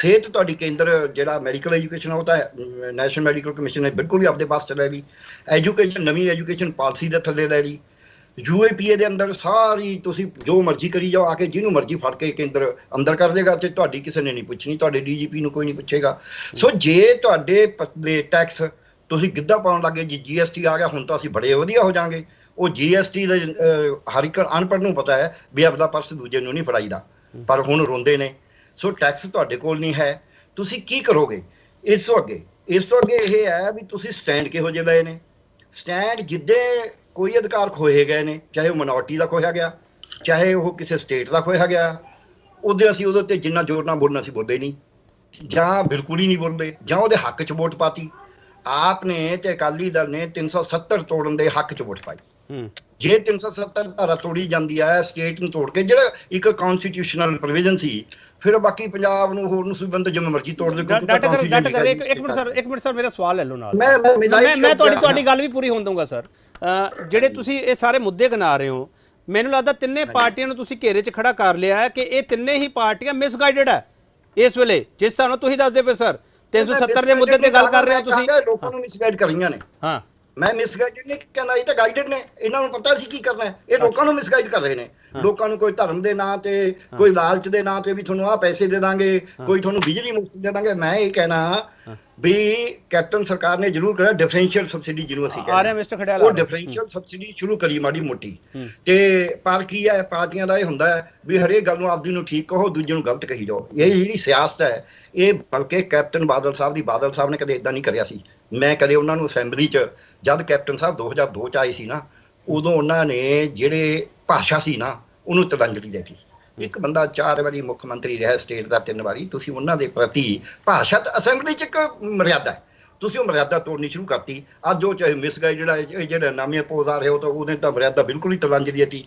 सेहत तो केंद्र जो मैडिकल एजुकेशन होता है नैशनल मैडिकल कमिशन ने बिल्कुल भी अपने पास लै ली। एजुकेशन नवी एजुकेशन पॉलिसी के थले लै ली। यू ए पी ए के अंदर सारी तुसी जो मर्जी करी जाओ, आके जिन्हों मर्जी फड़ के केंद्र अंदर कर देगा, तो तुहाडी किसी ने नहीं पूछनी, तुहाडे डी जी पी नूं कोई नहीं पूछेगा। सो जे तुहाडे टैक्स तुसी गिद्धा पाउण लग गए जी, जी एस टी आ गया, हुण तां असीं बड़े वधिया हो जाएंगे। वो जी एस टी दे हर एक अनपढ़ नूं पता है भी अपना पर्स दूजे नूं नहीं फड़ाईदा, पर हुण रोंदे ने। सो टैक्स तुहाडे कोल नहीं है, तुसी की करोगे? इस तो अगे इस तो अगे यह है भी तुसी स्टैंड किहो जिहा लए ने। स्टैंड जिद्दे कोई अधिकार खोए गए ने, चाहे वह मनोरिटी का खोया गया, चाहे वह किसी स्टेट का खोया गया, उधर असी उहदे जिन्ना जोर ना बोलना असी बोले नहीं, जां बिल्कुल ही नहीं बोलते, जां उहदे हक च वोट पाती। आपने ते अकाली दल ने तीन सौ सत्तर तोड़न के हक च वोट पाई। जे तीन सौ सत्तर धारा तोड़ी जाती है स्टेट में तोड़ के, जिहड़ा एक कॉन्स्टिट्यूशनल प्रोविजन सी, फिर बाकी पंजाब नूं होर नूं सूबेबंद जिवें मर्जी तोड़ दे। एक मिनट सर, एक मिनट सर, मेरा सवाल ले लो नाल, भी पूरी होण दूंगा सर। ਜਿਹੜੇ ਤੁਸੀਂ ਇਹ ਸਾਰੇ ਮੁੱਦੇ ਗਿਣਾ ਰਹੇ ਹੋ, ਮੈਨੂੰ ਲੱਗਦਾ ਤਿੰਨੇ ਪਾਰਟੀਆਂ ਨੂੰ ਤੁਸੀਂ ਘੇਰੇ 'ਚ ਖੜਾ ਕਰ ਲਿਆ ਹੈ ਕਿ ਇਹ ਤਿੰਨੇ ਹੀ ਪਾਰਟੀਆਂ ਮਿਸਗਾਈਡਡ ਹੈ ਇਸ ਵੇਲੇ। ਜਿਸ ਤਰ੍ਹਾਂ ਤੁਸੀਂ ਦੱਸਦੇ ਪਏ ਸਰ ਤਿੰਨ ਸੌ ਸੱਤਰ ਦੇ ਮੁੱਦੇ ਤੇ ਗੱਲ ਕਰ ਰਹੇ ਹੋ ਤੁਸੀਂ, ਲੋਕਾਂ ਨੂੰ ਮਿਸਗਾਈਡ ਕਰ ਰਹੀਆਂ ਨੇ। ਹਾਂ, ਮੈਂ ਮਿਸਗਾਈਡਡ ਨਹੀਂ ਕਹਿੰਦਾ, ਇਹ ਤਾਂ ਗਾਈਡਡ ਨੇ, ਇਹਨਾਂ ਨੂੰ ਪਤਾ ਸੀ ਕੀ ਕਰਨਾ ਹੈ। ਇਹ ਲੋਕਾਂ ਨੂੰ ਮਿਸਗਾਈਡ ਕਰ ਰਹੇ ਨੇ, ਲੋਕਾਂ ਨੂੰ ਕੋਈ ਧਰਮ ਦੇ ਨਾਂ ਤੇ, ਕੋਈ ਲਾਲਚ ਦੇ ਨਾਂ ਤੇ ਵੀ ਤੁਹਾਨੂੰ ਆਹ ਪੈਸੇ ਦੇ ਦਾਂਗੇ, ਕੋਈ ਤੁਹਾਨੂੰ ਬਿਜਲੀ ਮੁਫਤ ਦੇ ਦਾਂਗੇ। ਮੈਂ ਇਹ ਕਹਿਣਾ ਵੀ ਕੈਪਟਨ ਸਰਕਾਰ ਨੇ ਜ਼ਰੂਰ ਕਰਿਆ ਡਿਫਰੈਂਸ਼ੀਅਲ ਸਬਸਿਡੀ, ਜਿਹਨੂੰ ਅਸੀਂ ਕਹਿੰਦੇ ਉਹ ਡਿਫਰੈਂਸ਼ੀਅਲ ਸਬਸਿਡੀ ਸ਼ੁਰੂ ਕਰੀ ਮਾੜੀ ਮੋਟੀ। ਤੇ ਪਰ ਕੀ ਹੈ, ਪਾਰਟੀਆਂ ਦਾ ਇਹ ਹੁੰਦਾ ਹੈ ਵੀ ਹਰੇਕ ਗੱਲ ਨੂੰ ਆਪਦੀ ਨੂੰ ਠੀਕ ਕਹੋ, ਦੂਜੇ ਨੂੰ ਗਲਤ ਕਹੀ ਜਾਓ। ਇਹ ਜਿਹੜੀ ਸਿਆਸਤ ਹੈ ਇਹ, ਬਲਕਿ ਕੈਪਟਨ ਬਾਦਲ ਸਾਹਿਬ ਦੀ, ਬਾਦਲ ਸਾਹਿਬ ਨੇ ਕਦੇ ਇਦਾਂ ਨਹੀਂ ਕਰਿਆ ਸੀ। ਮੈਂ ਕਦੇ ਉਹਨਾਂ ਨੂੰ ਅਸੈਂਬਲੀ 'ਚ, ਜਦ ਕੈਪਟਨ ਸਾਹਿਬ ਦੋ ਹਜ਼ਾਰ ਦੋ 'ਚ ਆਏ ਸੀ ਨਾ, ਉਦੋਂ ਉਹਨਾਂ ਨੇ ਜਿਹੜੇ ਭਾਸ਼ਾ ਸੀ ਨਾ ਉਹਨੂੰ ਤਲੰਜਲੀ ਦੇ ਦਿੱਤੀ। ਇੱਕ ਬੰਦਾ ਚਾਰ ਵਾਰੀ ਮੁੱਖ ਮੰਤਰੀ ਰਿਹਾ ਸਟੇਟ ਦਾ, ਤਿੰਨ ਵਾਰੀ, ਤੁਸੀਂ ਉਹਨਾਂ ਦੇ ਪ੍ਰਤੀ ਭਾਸ਼ਾ ਤਾਂ ਅਸੈਂਬਲੀ 'ਚ ਇੱਕ ਮਰਿਆਦਾ ਹੈ, ਤੁਸੀਂ ਉਹ ਮਰਿਆਦਾ ਤੋੜਨੀ ਸ਼ੁਰੂ ਕਰਤੀ। ਅੱਜ ਉਹ ਚਾਹੇ ਮਿਸਗਾਈਡਡ ਹੈ, ਜਿਹੜਾ ਨਵੇਂ ਪੋਜ਼ ਆ ਰਹੇ ਹੋ ਤਾਂ ਉਹਨੇ ਤਾਂ ਮਰਿਆਦਾ ਬਿਲਕੁਲ ਹੀ ਤਲੰਜਲੀ ਦਿੱਤੀ।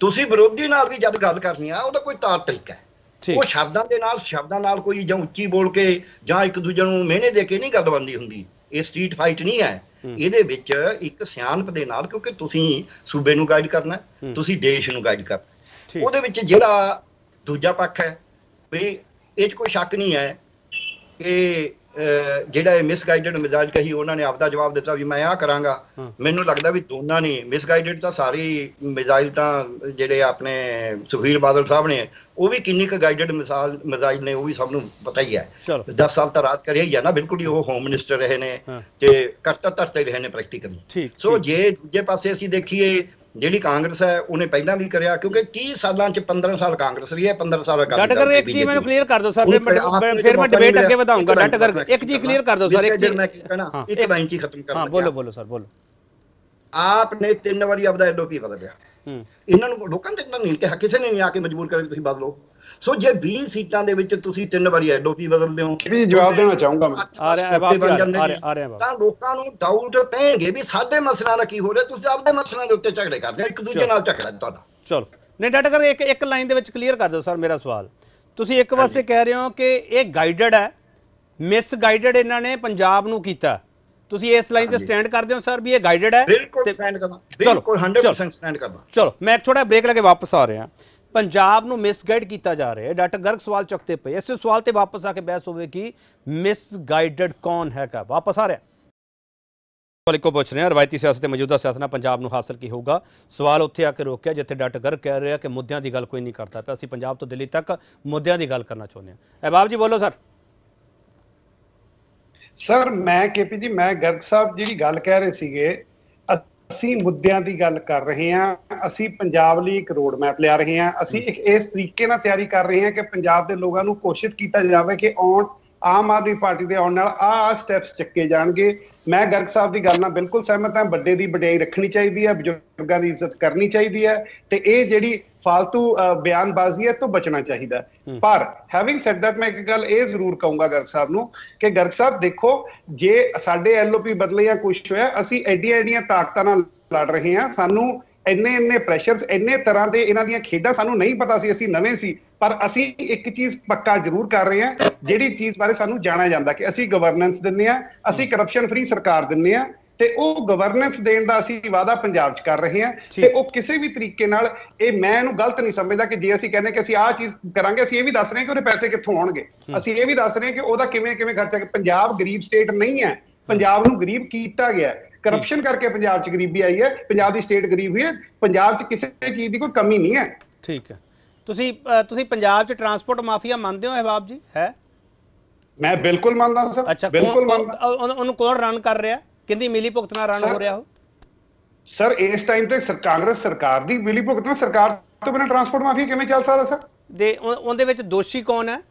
ਤੁਸੀਂ ਵਿਰੋਧੀ ਨਾਲ ਵੀ ਜਦ ਗੱਲ ਕਰਨੀ ਆ ਉਹਦਾ ਕੋਈ ਤਾਰ ਤਰੀਕਾ ਹੈ, ਉਹ ਸ਼ਬਦਾਂ ਦੇ ਨਾਲ ਸ਼ਬਦਾਂ ਨਾਲ ਕੋਈ ਜਾਂ ਉੱਚੀ ਬੋਲ ਕੇ ਜਾਂ ਇੱਕ ਦੂਜੇ ਨੂੰ ਮਿਹਣੇ ਦੇ ਕੇ ਨਹੀਂ ਗੱਲ ਬਣਦੀ ਹੁੰਦੀ। ਇਹ ਸਟਰੀਟ ਫਾਈਟ ਨਹੀਂ ਹੈ, ਇਹਦੇ ਵਿੱਚ ਇੱਕ ਸਿਆਣਪ ਦੇ ਨਾਲ, ਕਿਉਂਕਿ ਤੁਸੀਂ ਸੂਬੇ ਨੂੰ ਗਾਈਡ ਕਰਨਾ, ਤੁਸੀਂ ਦੇਸ਼ ਨੂੰ ਗਾਈਡ ਕਰਨਾ। ਉਹਦੇ ਵਿੱਚ ਜਿਹੜਾ ਦੂਜਾ ਪੱਖ ਹੈ ਵੀ ਇਹ 'ਚ ਕੋਈ ਸ਼ੱਕ ਨਹੀਂ ਹੈ ਕਿ ਜਿਹੜਾ ਇਹ ਮਿਸਗਾਈਡਡ ਮਿਜ਼ਾਜ ਕਹੀ, ਉਹਨਾਂ ਨੇ ਆਪਦਾ ਜਵਾਬ ਦਿੱਤਾ ਵੀ ਮੈਂ ਆਹ ਕਰਾਂਗਾ। ਮੈਨੂੰ ਲੱਗਦਾ ਵੀ ਦੋਨਾਂ ਨੇ ਮਿਸਗਾਈਡਡ ਤਾਂ ਸਾਰੇ ਮਿਜ਼ਾਜ, ਤਾਂ ਜਿਹੜੇ ਆਪਣੇ ਸੁਖਬੀਰ ਬਾਦਲ ਸਾਹਿਬ ਨੇ ਉਹ ਵੀ ਕਿੰਨੀ ਕੁ ਗਾਈਡਡ ਮਿਸਾਲ ਮਿਜ਼ਾਜ ਨੇ ਉਹ ਵੀ ਸਭ ਨੂੰ ਪਤਾ ਹੀ ਹੈ। ਦਸ ਸਾਲ ਤਾਂ ਰਾਜ ਕਰਿਆ ਹੀ ਹੈ ਨਾ, ਬਿਲਕੁਲ ਹੀ ਉਹ ਹੋਮ ਮਿਨਿਸਟਰ ਰਹੇ ਨੇ ਤੇ ਕਰਤਾ ਧਰਤੇ ਰਹੇ ਨੇ ਪ੍ਰੈਕਟੀਕਲੀ। ਸੋ ਜੇ ਦੂਜੇ ਪਾਸੇ ਅਸੀਂ ਦੇਖੀਏ ਜਿਹੜੀ ਕਾਂਗਰਸ ਹੈ ਉਹਨੇ ਪਹਿਲਾਂ ਵੀ ਕਰਿਆ, ਕਿਉਂਕਿ ਤੀਹ ਸਾਲਾਂ ਚ ਪੰਦਰਾਂ ਸਾਲ ਕਾਂਗਰਸ ਰਹੀ ਹੈ, ਪੰਦਰਾਂ ਸਾਲ ਡਟ ਕਰ। ਇੱਕ ਚੀਜ਼ ਮੈਨੂੰ ਕਲੀਅਰ ਕਰ ਦਿਓ ਸਰ, ਫਿਰ ਮੈਂ ਡਿਬੇਟ ਅੱਗੇ ਵਧਾਉਂਗਾ। ਡਟ ਕਰ ਇੱਕ ਚੀਜ਼ ਕਲੀਅਰ ਕਰ ਦਿਓ ਸਰ, ਇੱਕ ਚੀਜ਼ ਮੈਂ ਕਹਿਣਾ, ਇੱਕ ਲਾਈਨ ਚ ਖਤਮ ਕਰਨਾ। ਹਾਂ ਬੋਲੋ ਬੋਲੋ ਸਰ ਬੋਲੋ। ਆਪ ਨੇ ਤਿੰਨ ਵਾਰੀ ਆਪਦਾ ਐਡਓਪੀ ਬਦਲਿਆ, ਇਹਨਾਂ ਨੂੰ ਲੋਕਾਂ ਦੇ ਨਾਲ ਨਹੀਂ ਕਿਹਾ, ਕਿਸੇ ਨੇ ਨਹੀਂ ਆ ਕੇ ਮਜਬੂਰ ਕਰਿਆ ਤੁਸੀਂ ਬਦਲੋ। ਸੋ ਜੇ ਵੀਹ ਸੀਟਾਂ ਦੇ ਵਿੱਚ ਤੁਸੀਂ ਤਿੰਨ ਵਾਰੀ ਐਡਓਪੀ ਬਦਲਦੇ ਹੋ, ਵੀ ਜਵਾਬ ਦੇਣਾ ਚਾਹੂੰਗਾ ਮੈਂ, ਤਾਂ ਲੋਕਾਂ ਨੂੰ ਡਾਊਟ ਪੈਣਗੇ ਵੀ ਸਾਡੇ ਮਸਲਿਆਂ ਦਾ ਕੀ ਹੋ ਰਿਹਾ, ਤੁਸੀਂ ਆਪਦੇ ਮਸਲਿਆਂ ਦੇ ਉੱਤੇ ਝਗੜੇ ਕਰਦੇ ਹੋ, ਇੱਕ ਦੂਜੇ ਨਾਲ ਝਗੜਾ ਤੁਹਾਡਾ। ਚਲੋ ਨਹੀਂ ਡਟ ਕਰ ਇੱਕ ਇੱਕ ਲਾਈਨ ਦੇ ਵਿੱਚ ਕਲੀਅਰ ਕਰ ਦਿਓ ਸਰ ਮੇਰਾ ਸਵਾਲ। ਤੁਸੀਂ ਇੱਕ ਪਾਸੇ ਕਹਿ ਰਹੇ ਹੋ ਕਿ ਇਹ ਗਾਈਡਡ ਹੈ, ਮਿਸ ਗਾਈਡਡ ਇਹਨਾਂ ਨੇ ਪੰਜਾਬ ਨੂੰ ਕੀਤਾ, ਤੁਸੀਂ ਇਸ ਲਾਈਨ ਤੇ ਸਟੈਂਡ ਕਰਦੇ ਹੋ ਸਰ ਵੀ ਇਹ ਗਾਈਡਡ ਹੈ? ਬਿਲਕੁਲ ਸਟੈਂਡ ਕਰਦਾ, ਬਿਲਕੁਲ ਸੌ ਪਰਸੈਂਟ ਸਟੈਂਡ ਕਰਦਾ। ਚਲੋ ਮੈਂ ਇੱਕ ਛੋਟਾ ਬ੍ਰੇਕ ਲੈ ਕੇ ਵਾਪਸ ਆ ਰਿਹਾ। पंजाब नूं मिसगाइड किया जा रहा है, डाटा गर्ग सवाल चुकते पे, इस सवाल ते वापस आके बहस होगी कि मिसगाइडड कौन है का। वापस आ रहा है। सिंपल इको पूछ रहे हैं, रिवायती सियासत मौजूदा सियासत नाल पंजाब नूं हासिल की होगा? सवाल उत्थे आके रोकिया जिथे डॉक्टर गर्ग कह रहे हैं कि मुद्दों की गल कोई नहीं करता पिया, असीं पंजाब तो दिल्ली तक मुद्दों की गल करना चाहुंदे हां। अहबाब जी बोलो सर। सर मैं केपी जी मैं गर्ग साहब जी गल कह रहे सीगे, ਅਸੀਂ ਮੁੱਦਿਆਂ ਦੀ ਗੱਲ ਕਰ ਰਹੇ ਹਾਂ। ਅਸੀਂ ਪੰਜਾਬ ਲਈ ਇੱਕ ਰੋਡ ਮੈਪ ਲਿਆ ਰਹੇ ਹਾਂ। ਅਸੀਂ ਇੱਕ ਇਸ ਤਰੀਕੇ ਨਾਲ ਤਿਆਰੀ ਕਰ ਰਹੇ ਹਾਂ ਕਿ ਪੰਜਾਬ ਦੇ ਲੋਕਾਂ ਨੂੰ ਕੋਸ਼ਿਸ਼ ਕੀਤਾ ਜਾਵੇ ਕਿ ਆਉਣ ਆਮ ਆਦਮੀ ਪਾਰਟੀ ਦੇ ਆਉਣ ਨਾਲ ਆਹ ਆਹ ਸਟੈਪਸ ਚੱਕੇ ਜਾਣਗੇ। ਮੈਂ ਗਰਗ ਸਾਹਿਬ ਦੀ ਗੱਲ ਨਾਲ ਬਿਲਕੁਲ ਸਹਿਮਤ ਹਾਂ। ਵੱਡੇ ਦੀ ਵਡਿਆਈ ਰੱਖਣੀ ਚਾਹੀਦੀ ਹੈ, ਬਜ਼ੁਰਗਾਂ ਦੀ ਇੱਜ਼ਤ ਕਰਨੀ ਚਾਹੀਦੀ ਹੈ ਤੇ ਇਹ ਜਿਹੜੀ ਫਾਲਤੂ ਬਿਆਨਬਾਜ਼ੀ ਹੈ ਤੋਂ ਬਚਣਾ ਚਾਹੀਦਾ। ਪਰ ਹੈਵਿੰਗ ਸੈਡ ਦੈਟ ਮੈਂ ਇੱਕ ਗੱਲ ਇਹ ਜ਼ਰੂਰ ਕਹੂੰਗਾ ਗਰਗ ਸਾਹਿਬ ਨੂੰ ਕਿ ਗਰਗ ਸਾਹਿਬ ਦੇਖੋ, ਜੇ ਸਾਡੇ ਐਲਓਪੀ ਬਦਲੇ ਜਾਂ ਕੁਛ ਹੋਇਆ, ਅਸੀਂ ਐਡੀਆਂ ਐਡੀਆਂ ਤਾਕਤਾਂ ਨਾਲ ਲੜ ਰਹੇ ਹਾਂ। ਸਾਨੂੰ ਇੰਨੇ ਇੰਨੇ ਪ੍ਰੈਸ਼ਰਸ, ਇੰਨੇ ਤਰ੍ਹਾਂ ਦੇ ਇਹਨਾਂ ਦੀਆਂ ਖੇਡਾਂ ਸਾਨੂੰ ਨਹੀਂ ਪਤਾ ਸੀ, ਅਸੀਂ ਨਵੇਂ ਸੀ। ਪਰ ਅਸੀਂ ਇੱਕ ਚੀਜ਼ ਪੱਕਾ ਜ਼ਰੂਰ ਕਰ ਰਹੇ ਹਾਂ, ਜਿਹੜੀ ਚੀਜ਼ ਬਾਰੇ ਸਾਨੂੰ ਜਾਣਿਆ ਜਾਂਦਾ ਕਿ ਅਸੀਂ ਗਵਰਨੈਂਸ ਦਿੰਦੇ ਹਾਂ, ਅਸੀਂ ਕਰਪਸ਼ਨ ਫਰੀ ਸਰਕਾਰ ਦਿੰਦੇ ਹਾਂ ਤੇ ਉਹ ਗਵਰਨੈਂਸ ਦੇਣ ਦਾ ਅਸੀਂ ਵਾਅਦਾ ਪੰਜਾਬ 'ਚ ਕਰ ਰਹੇ ਹਾਂ। ਤੇ ਉਹ ਕਿਸੇ ਵੀ ਤਰੀਕੇ ਨਾਲ, ਇਹ ਮੈਂ ਇਹਨੂੰ ਗਲਤ ਨਹੀਂ ਸਮਝਦਾ ਕਿ ਜੇ ਅਸੀਂ ਕਹਿੰਦੇ ਕਿ ਅਸੀਂ ਆਹ ਚੀਜ਼ ਕਰਾਂਗੇ, ਅਸੀਂ ਇਹ ਵੀ ਦੱਸ ਰਹੇ ਕਿ ਉਹਦੇ ਪੈਸੇ ਕਿੱਥੋਂ ਆਉਣਗੇ, ਅਸੀਂ ਇਹ ਵੀ ਦੱਸ ਰਹੇ ਕਿ ਉਹਦਾ ਕਿਵੇਂ ਕਿਵੇਂ ਖਰਚਾ। ਪੰਜਾਬ ਗਰੀਬ ਸਟੇਟ ਨਹੀਂ ਹੈ, ਪੰਜਾਬ ਨੂੰ ਗਰੀਬ ਕੀਤਾ ਗਿਆ। करप्शन करके पंजाब च गरीबी आई है, पंजाब की स्टेट गरीब हुई है, पंजाब च किसी चीज़ की कोई कमी नहीं है। ठीक है, तुसी तुसी पंजाब च ट्रांसपोर्ट माफिया मानते हो अहबाब जी? है, मैं बिल्कुल मानता हूं सर। अच्छा, बिल्कुल मानता। उन्होंने कौन रन कर रहा है? किंदी मिली भुगत नाल रन हो रहा हो सर इस टाइम तो? सर कांग्रेस सरकार दी मिली भुगत नाल सरकार तो बिना ट्रांसपोर्ट माफिया किवें चल सकदा सर? दे उहदे विच दोषी कौन है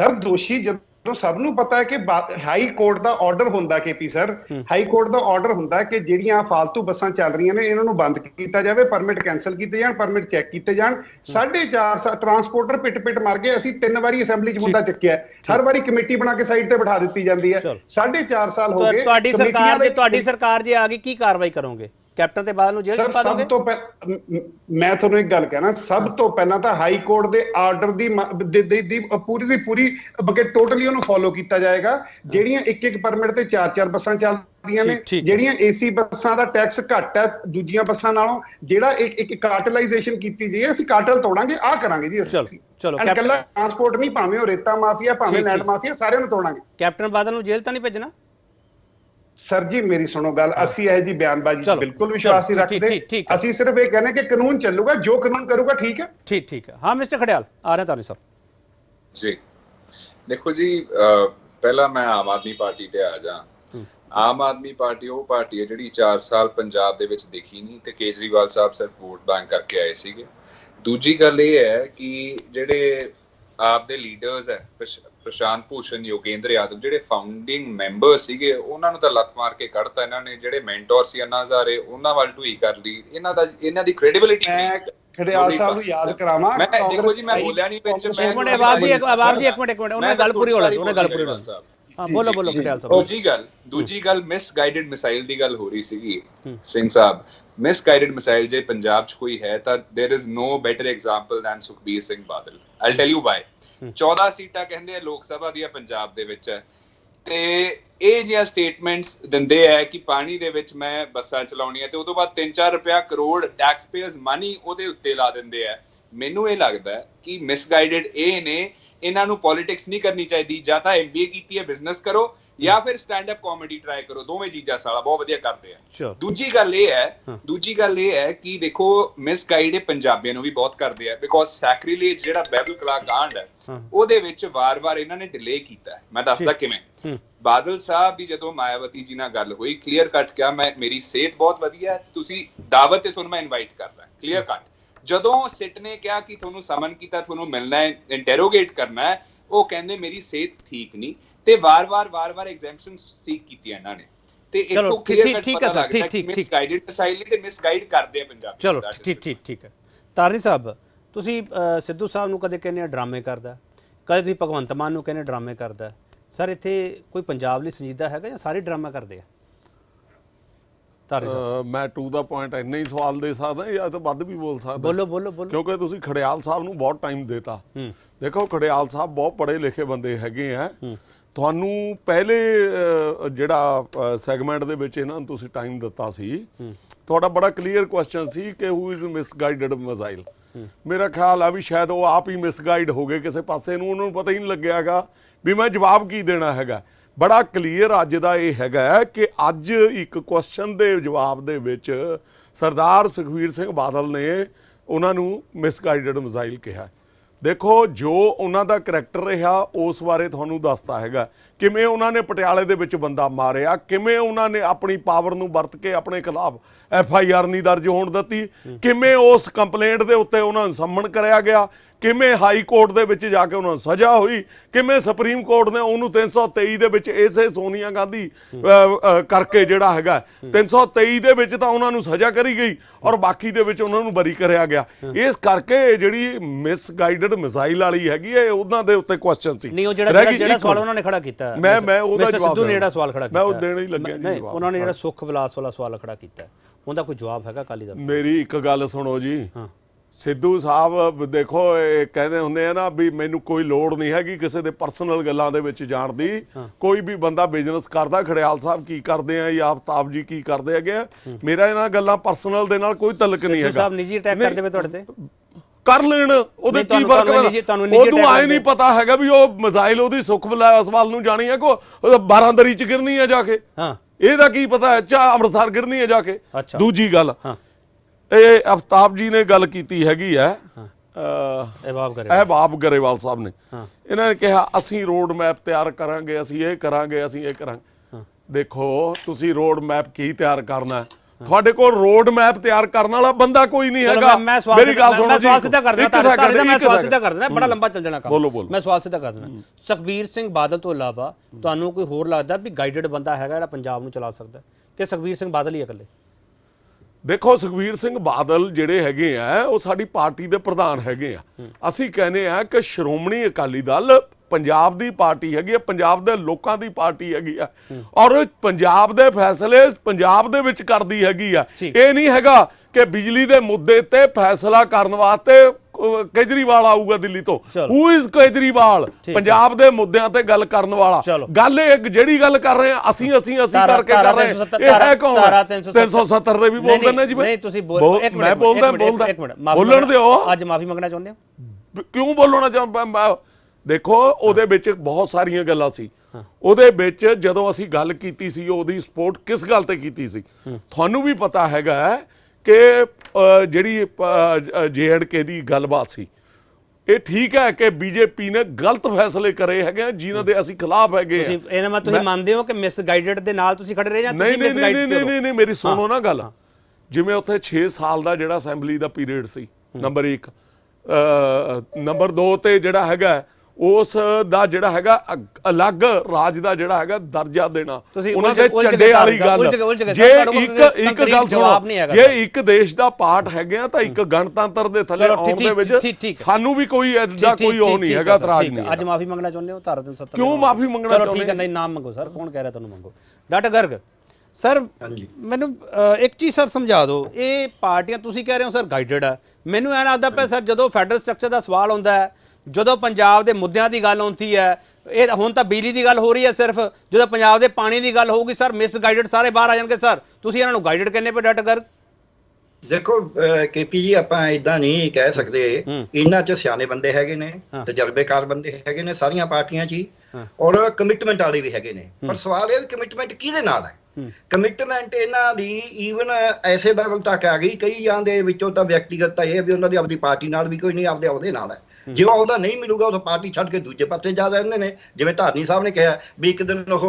सर? दोषी जब तो सबनों पता है कि हाई कोर्ट का ऑर्डर होंदा केपी सर, हाई कोर्ट का ऑर्डर होंदा कि जिहड़ियां फालतू बसां चल रही ने इन्हां नूं बंद किया जाए, परमिट कैंसल किए जाए, परमिट चैक किए जाए। साढ़े चार सौ ट्रांसपोर्टर पिट पिट मार गए। असीं तीन वारी असैंबली च मुद्दा चुक्या, हर बारी कमेटी बना के साइड से बिठा दी जाती है। साढ़े चार साल हो गए। तुहाडी सरकार जे तुहाडी सरकार जे आ गई की कार्रवाई करोगे? कैप्टन ते बाद नूं जेल पा दोगे? सब तो पह मैं तुहानूं इक गल कहना, सब तो पहला तां हाई कोर्ट दे आर्डर दी पूरी दी पूरी बल्कि टोटली उहनूं फॉलो कीता जाएगा। जिहड़ियां इक इक परमिट ते चार चार बसां चलदियां ने, जिहड़ियां एसी बसां दा टैक्स घट है दूजियां बसां नालों, जिहड़ा इक इक कार्टलाइजेशन कीती जी है। असीं कार्टल तोड़ांगे, आ करांगे जी। असीं चलो इकल्ला ट्रांसपोर्ट नहीं, भावें ओह रेता माफिया, भावें लैंड माफिया, सारिआं नूं तोड़ांगे। कैप्टन बादल नूं जेल तां नहीं भेजना सर जी? मेरी सुनो गल, असी यह जी बयानबाजी बिल्कुल विश्वास नहीं रखते। असी सिर्फ ये कहने कि कानून चलूगा, जो कानून करूगा ठीक है। ठीक ठीक है। हाँ मिस्टर खड़ियाल आ रहे तारी साहब जी। देखो जी, पहला मैं आम आदमी पार्टी ते आ जा। आम आदमी पार्टी वो पार्टी है जिहड़ी चार साल पंजाब दे विच दिखी नहीं ते केजरीवाल साहब सिर्फ वोट बैंक करके आए सीगे। दूजी गल ये है कि जिहड़े आप दे लीडर्स है, प्रशांत भूषण, योगेंद्र यादव, जिहड़े फाउंडिंग मैंबर सीगे, उन्हां नूं तां लत मार के कढता इन्हां ने। जिहड़े मेंटोर सी अन्ना हज़ारे, उन्हां वाल ढूई कर ली। इन्हां दा इन्हां दी क्रेडिबिलिटी खड़ियाल साहब नूं याद करावां। मैं देखो जी, मैं बोलिया नहीं विच। मैं एक मिनट अहबाब जी, अहबाब जी एक मिनट एक मिनट, उन्हां गल पूरी होण, उन्हां गल पूरी होण। हां बोलो बोलो खड़ियाल साहब। दूजी गल, दूजी गल मिसगाइडेड मिसाइल दी गल हो रही सीगी सिंह साहब। मिसगाइडेड मिसाइल जे पंजाब च कोई है तां there is no better example than सुखबीर सिंह बादल। I tell you why. चौदह सीटां कहिंदे लोक सभा दी पंजाब दे विच है ते इह जिहियां स्टेटमेंट्स दिंदे है कि पानी दे विच मैं बसां चलाउणीआं ते उस तों बाद तीन चार रुपया करोड़ टैक्स पेयर्स मनी उहदे उत्ते ला दिंदे है। मैनूं इह लगदा है कि मिसगाइडेड इह ने, इन्हां नूं पॉलिटिक्स नहीं करनी चाहिदी। जां तां एमबीए कीती है बिजनेस करो, या फिर स्टैंड अप कॉमेडी ट्राई करो। दोवें चीज़ां साला बहुत वधिया करदे आ। दूजी गल इह है, दूजी गल इह है कि देखो मिसगाइड पंजाबियां नूं भी बहुत करदे आ बिकॉज सैक्रिलेज जिहड़ा बैबल कला कांड है उहदे विच वार-वार इन्हां ने डिले कीता है। मैं दसदा किवें। बादल साहब दी जदों मायावती जी नाल गल होई, क्लीयर कट किया मैं मेरी सेहत बहुत वधिया है, तुसीं दावत ते तुहानूं मैं इनवाइट करदा। Clear cut. जदों सिट ने कहा कि तुहानूं समन कीता, तुहानूं मिलना है, इंटेरोगेट करना है, ਉਹ ਕਹਿੰਦੇ ਮੇਰੀ ਸਿਹਤ ਠੀਕ ਨਹੀਂ ਤੇ ਵਾਰ-ਵਾਰ ਵਾਰ-ਵਾਰ ਐਗਜ਼ੈਂਪਸ਼ਨ ਸੀਕ ਕੀਤੀਆਂ ਇਹਨਾਂ ਨੇ ਤੇ ਇਤੋਂ ਕਲੀਅਰ ਪਤਾ ਲੱਗਦਾ ਕਿ ਮਿਸਗਾਈਡਡ ਫਸਾਈਲੀ ਤੇ ਮਿਸਗਾਈਡ ਕਰਦੇ ਆ ਪੰਜਾਬ। ਚਲੋ ਠੀਕ ਠੀਕ ਠੀਕ ਹੈ। ਤਾਰੀ ਸਾਹਿਬ ਤੁਸੀਂ ਸਿੱਧੂ ਸਾਹਿਬ ਨੂੰ ਕਦੇ ਕਹਿੰਦੇ ਆ ਡਰਾਮੇ ਕਰਦਾ, ਕਦੇ ਤੁਸੀਂ ਭਗਵੰਤ ਮਾਨ ਨੂੰ ਕਹਿੰਦੇ ਡਰਾਮੇ ਕਰਦਾ। ਸਰ ਇੱਥੇ ਕੋਈ ਪੰਜਾਬ ਲਈ ਸੰਜੀਦਾ ਹੈਗਾ ਜਾਂ ਸਾਰੇ ਡਰਾਮਾ ਕਰਦੇ ਆ? मैं टू द पॉइंट इन्ना ही सवाल दे सकदा या तो वध भी बोल सकदा। बोलो बोलो बोलो। क्योंकि तुसी खड़ियाल साहब नूं बहुत टाइम देता। देखो खड़ियाल साहब बहुत पढ़े लिखे बंदे हैगे हैं। तुहानूं पहले जिहड़ा सैगमेंट दे विच इन्हां नूं तुसी टाइम दित्ता सी, तुहाडा बड़ा क्लीयर क्वेश्चन सी कि हू इज़ मिसगाइडेड मिसाइल। मेरा ख्याल है भी शायद वो आप ही मिसगाइड हो गए, किसी पासे नूं उन्हां नूं पता ही नहीं लग्गियागा भी मैं जवाब की देना हैगा। बड़ा क्लीयर अज का यह है कि अज एक क्वेश्चन के जवाब के सरदार सुखबीर सिंह बादल ने उन्होंने मिसगाइडड मिसाइल कहा। देखो जो उन्हों का करैक्टर रहा उस बारे थोनू दसता है किमें उन्होंने पटियाले दे विच बंदा मारिया, किमें उन्होंने अपनी पावर नू बरत के अपने खिलाफ एफ आई आर नहीं दर्ज होण दित्ती, किमें उस कंपलेंट दे उत्ते उन्होंने सम्मन कराया गया, किमें हाई कोर्ट दे विच जाके उन्होंने सज़ा हुई, किमें सुप्रीम कोर्ट ने उन्होंने तीन सौ तेई दे विच इसे सोनीया गांधी करके जिहड़ा हैगा तीन सौ तेई दे विच तां उन्होंने सज़ा करी गई और बाकी दे विच उन्होंने बरी कराया गया। इस करके जिहड़ी मिसगाइडड मिसाइल वाली हैगी है उन्हां दे उत्ते क्वेश्चन सी नहीं, जिहड़ा जिहड़ा सवाल उन्होंने खड़ा किया मैं मैं ਉਹਦਾ ਜਵਾਬ ਸਿੱਧੂ ਨੇ ਜਿਹੜਾ ਸਵਾਲ ਖੜਾ ਕੀਤਾ ਮੈਂ ਉਹ ਦੇਣ ਹੀ ਲੱਗਿਆ ਜੀ ਜਵਾਬ। ਉਹਨਾਂ ਨੇ ਜਿਹੜਾ ਸੁਖ ਵਿਲਾਸ ਵਾਲਾ ਸਵਾਲ ਖੜਾ ਕੀਤਾ ਉਹਦਾ ਕੋਈ ਜਵਾਬ ਹੈਗਾ ਅਕਾਲੀ ਦਲ? ਮੇਰੀ ਇੱਕ ਗੱਲ ਸੁਣੋ ਜੀ, ਸਿੱਧੂ ਸਾਹਿਬ ਦੇਖੋ ਇਹ ਕਹਿੰਦੇ ਹੁੰਦੇ ਆ ਨਾ ਵੀ ਮੈਨੂੰ ਕੋਈ ਲੋੜ ਨਹੀਂ ਹੈਗੀ ਕਿਸੇ ਦੇ ਪਰਸਨਲ ਗੱਲਾਂ ਦੇ ਵਿੱਚ ਜਾਣ ਦੀ, ਕੋਈ ਵੀ ਬੰਦਾ ਬਿਜ਼ਨਸ ਕਰਦਾ ਖੜਿਆਲ ਸਾਹਿਬ ਕੀ ਕਰਦੇ ਆ ਜਾਂ ਆਫਤਾਬ ਜੀ ਕੀ ਕਰਦੇ ਹੈਗੇ ਮੇਰਾ ਇਹਨਾਂ ਗੱਲਾਂ ਪਰਸਨਲ ਦੇ ਨਾਲ ਕੋਈ ਤਲਕ ਨਹੀਂ ਹੈਗਾ। ਸਿੱਧੂ ਸਾਹਿਬ ਨਿੱਜੀ ਅਟੈਕ ਕਰਦੇ ਵੇ ਤੁਹਾਡੇ ਤੇ कर लेन ओदे की वर्क ओदू आए नहीं पता है भी मिसाइल ओदी सुख विलास वाल जानी है को बारह दरी च गिरनी है जाके एदा की पता है चा अमृतसर गिरनी है जाके। अच्छा। दूजी गल ए अफताब जी ने गल की हैगी है अहबाब गरेवाल साहब ने इन्होंने कहा असी रोड मैप तैयार करांगे असी ये करांगे असी ये करांगे। देखो तुसी रोड मैप की तैयार करना है ਤੁਹਾਡੇ ਕੋਲ ਰੋਡ ਮੈਪ ਤਿਆਰ ਕਰਨ ਵਾਲਾ ਬੰਦਾ ਕੋਈ ਨਹੀਂ ਹੈਗਾ। ਮੈਂ ਸਵਾਲ ਸਿੱਧਾ ਕਰ ਦਿੰਦਾ ਮੈਂ ਸਵਾਲ ਸਿੱਧਾ ਕਰ ਦਿੰਦਾ ਬੜਾ ਲੰਬਾ ਚੱਲ ਜਾਣਾ ਕੰਮ ਮੈਂ ਸਵਾਲ ਸਿੱਧਾ ਕਰ ਦਿੰਦਾ। ਸੁਖਬੀਰ ਸਿੰਘ ਬਾਦਲ ਤੋਂ ਇਲਾਵਾ ਤੁਹਾਨੂੰ ਕੋਈ ਹੋਰ ਲੱਗਦਾ ਵੀ ਗਾਈਡਡ ਬੰਦਾ ਹੈਗਾ ਜਿਹੜਾ ਪੰਜਾਬ ਨੂੰ ਚਲਾ ਸਕਦਾ ਕਿ ਸੁਖਬੀਰ ਸਿੰਘ ਬਾਦਲ ਹੀ ਇਕੱਲੇ? ਦੇਖੋ ਸੁਖਬੀਰ ਸਿੰਘ ਬਾਦਲ ਜਿਹੜੇ ਹੈਗੇ ਆ ਉਹ ਸਾਡੀ ਪਾਰਟੀ ਦੇ ਪ੍ਰਧਾਨ ਹੈਗੇ ਆ। ਅਸੀਂ ਕਹਿੰਦੇ ਆ ਕਿ ਸ਼੍ਰੋਮਣੀ ਅਕਾਲੀ ਦਲ पंजाब दी पार्टी हैगी पंजाब दे लोकां दी पार्टी हैगी है और पंजाब दे फैसले पंजाब दे विच करदी हैगी है। ये नहीं हैगा कि बिजली दे मुद्दे ते फैसला करन वास्ते केजरीवाल आऊगा दिल्ली तो हू इज केजरीवाल पंजाब दे मुद्दों ते गल करन वाला गल एक जिहड़ी गल कर रहे हैं असी असी असी करके कर रहे हैं ये है कौन तीन सौ सत्तर दे भी बोल देना जी मैं मैं बोलदा बोलदा बोलन दिओ अज माफी मंगना चाहुंदे हो क्यों बोलना चाहुंदा? देखो ਉਹਦੇ ਵਿੱਚ बहुत सारिया ਗੱਲਾਂ ਸੀ ਉਹਦੇ ਵਿੱਚ ਜਦੋਂ ਅਸੀਂ ਗੱਲ ਕੀਤੀ ਸੀ ਉਹਦੀ ਸਪੋਰਟ किस गल ਤੇ ਕੀਤੀ ਸੀ ਤੁਹਾਨੂੰ भी पता हैगा कि ਜਿਹੜੀ जे एंड के ਦੀ ਗੱਲਬਾत ਸੀ ਇਹ ठीक है कि बीजेपी ने गलत फैसले करे है जिन्होंने असं खिलाफ है। नहीं नहीं मेरी सुनो ना गल जिमें ਉੱਥੇ छे साल का ਜਿਹੜਾ ਅਸੈਂਬਲੀ ਦਾ ਪੀਰੀਅਡ ਸੀ नंबर एक नंबर दो ਤੇ ਜਿਹੜਾ ਹੈਗਾ उस दा जिहड़ा हैगा अलग राज दा जिहड़ा हैगा दर्जा देना उन्हां दे झंडे वाली गल जे एक एक गल सुणो जे एक देश दा पार्ट हैगे आ तां एक गणतंत्र दे थल्ले आउण दे विच सानू भी कोई ऐसा कोई हो नहीं हैगा इतराज नहीं। अज माफी मंगना चाहुंदे हो धारा तीन सौ सत्तर क्यों माफी मंगना चाहुंदे? ठीक है नहीं नाम मंगो सर कौन कह रहा तुहानू मंगो। डॉक्टर गर्ग सर मैनू एक चीज़ सर समझा दो ये पार्टियां तुसीं कह रहे हो सर गाइडेड आ मैनू ऐ लगदा पिया सर जदों फैडरल स्ट्रक्चर दा सवाल आउंदा है ਜਦੋਂ ਪੰਜਾਬ ਦੇ ਮੁੱਦਿਆਂ ਦੀ ਗੱਲ ਆਉਂਦੀ ਹੈ ਇਹ ਹੁਣ ਤਾਂ ਬਿਜਲੀ ਦੀ ਗੱਲ ਹੋ ਰਹੀ ਹੈ ਸਿਰਫ ਜਦੋਂ ਪੰਜਾਬ ਦੇ ਪਾਣੀ ਦੀ ਗੱਲ ਹੋਊਗੀ ਸਰ ਮਿਸਗਾਈਡਡ ਸਾਰੇ ਬਾਹਰ ਆ ਜਾਣਗੇ ਸਰ ਤੁਸੀਂ ਇਹਨਾਂ ਨੂੰ ਗਾਈਡਡ ਕਰਨੇ ਪਏ ਡਟ ਕਰ? ਦੇਖੋ ਕੇਪੀ ਜੀ ਆਪਾਂ ਇਦਾਂ ਨਹੀਂ ਕਹਿ ਸਕਦੇ ਇਹਨਾਂ 'ਚ ਸਿਆਣੇ ਬੰਦੇ ਹੈਗੇ ਨੇ ਤਜਰਬੇਕਾਰ ਬੰਦੇ ਹੈਗੇ ਨੇ ਸਾਰੀਆਂ ਪਾਰਟੀਆਂ 'ਚ ਹੀ ਔਰ ਕਮਿਟਮੈਂਟ ਵਾਲੇ ਵੀ ਹੈਗੇ ਨੇ ਪਰ ਸਵਾਲ ਇਹ ਕਮਿਟਮੈਂਟ ਕਿਹਦੇ ਨਾਲ ਹੈ? ਕਮਿਟਮੈਂਟ ਇਹਨਾਂ ਦੀ ਈਵਨ ਐਸੇ ਲੈਵਲ ਤੱਕ ਆ ਗਈ ਕਈਆਂ ਦੇ ਵਿੱਚੋਂ ਤਾਂ ਵਿਅਕਤੀਗਤ ਤਾਂ ਇਹ ਵੀ ਉਹਨਾਂ ਦੀ ਆਪਦੀ ਪਾਰਟੀ ਨਾਲ ਵੀ ਕੋਈ ਨਹੀਂ ਆਪਦੇ ਉਹਦੇ ਨਾਲ ਹੈ ਜੇ ਉਹਦਾ ਨਹੀਂ ਮਿਲੂਗਾ ਉਹ ਪਾਰਟੀ ਛੱਡ ਕੇ ਦੂਜੇ ਪਾਸੇ ਜਾ ਰਹਿੰਦੇ ਨੇ ਜਿਵੇਂ ਧਾਰਨੀ ਸਾਹਿਬ ਨੇ ਕਿਹਾ ਵੀ ਇੱਕ ਦਿਨ ਉਹ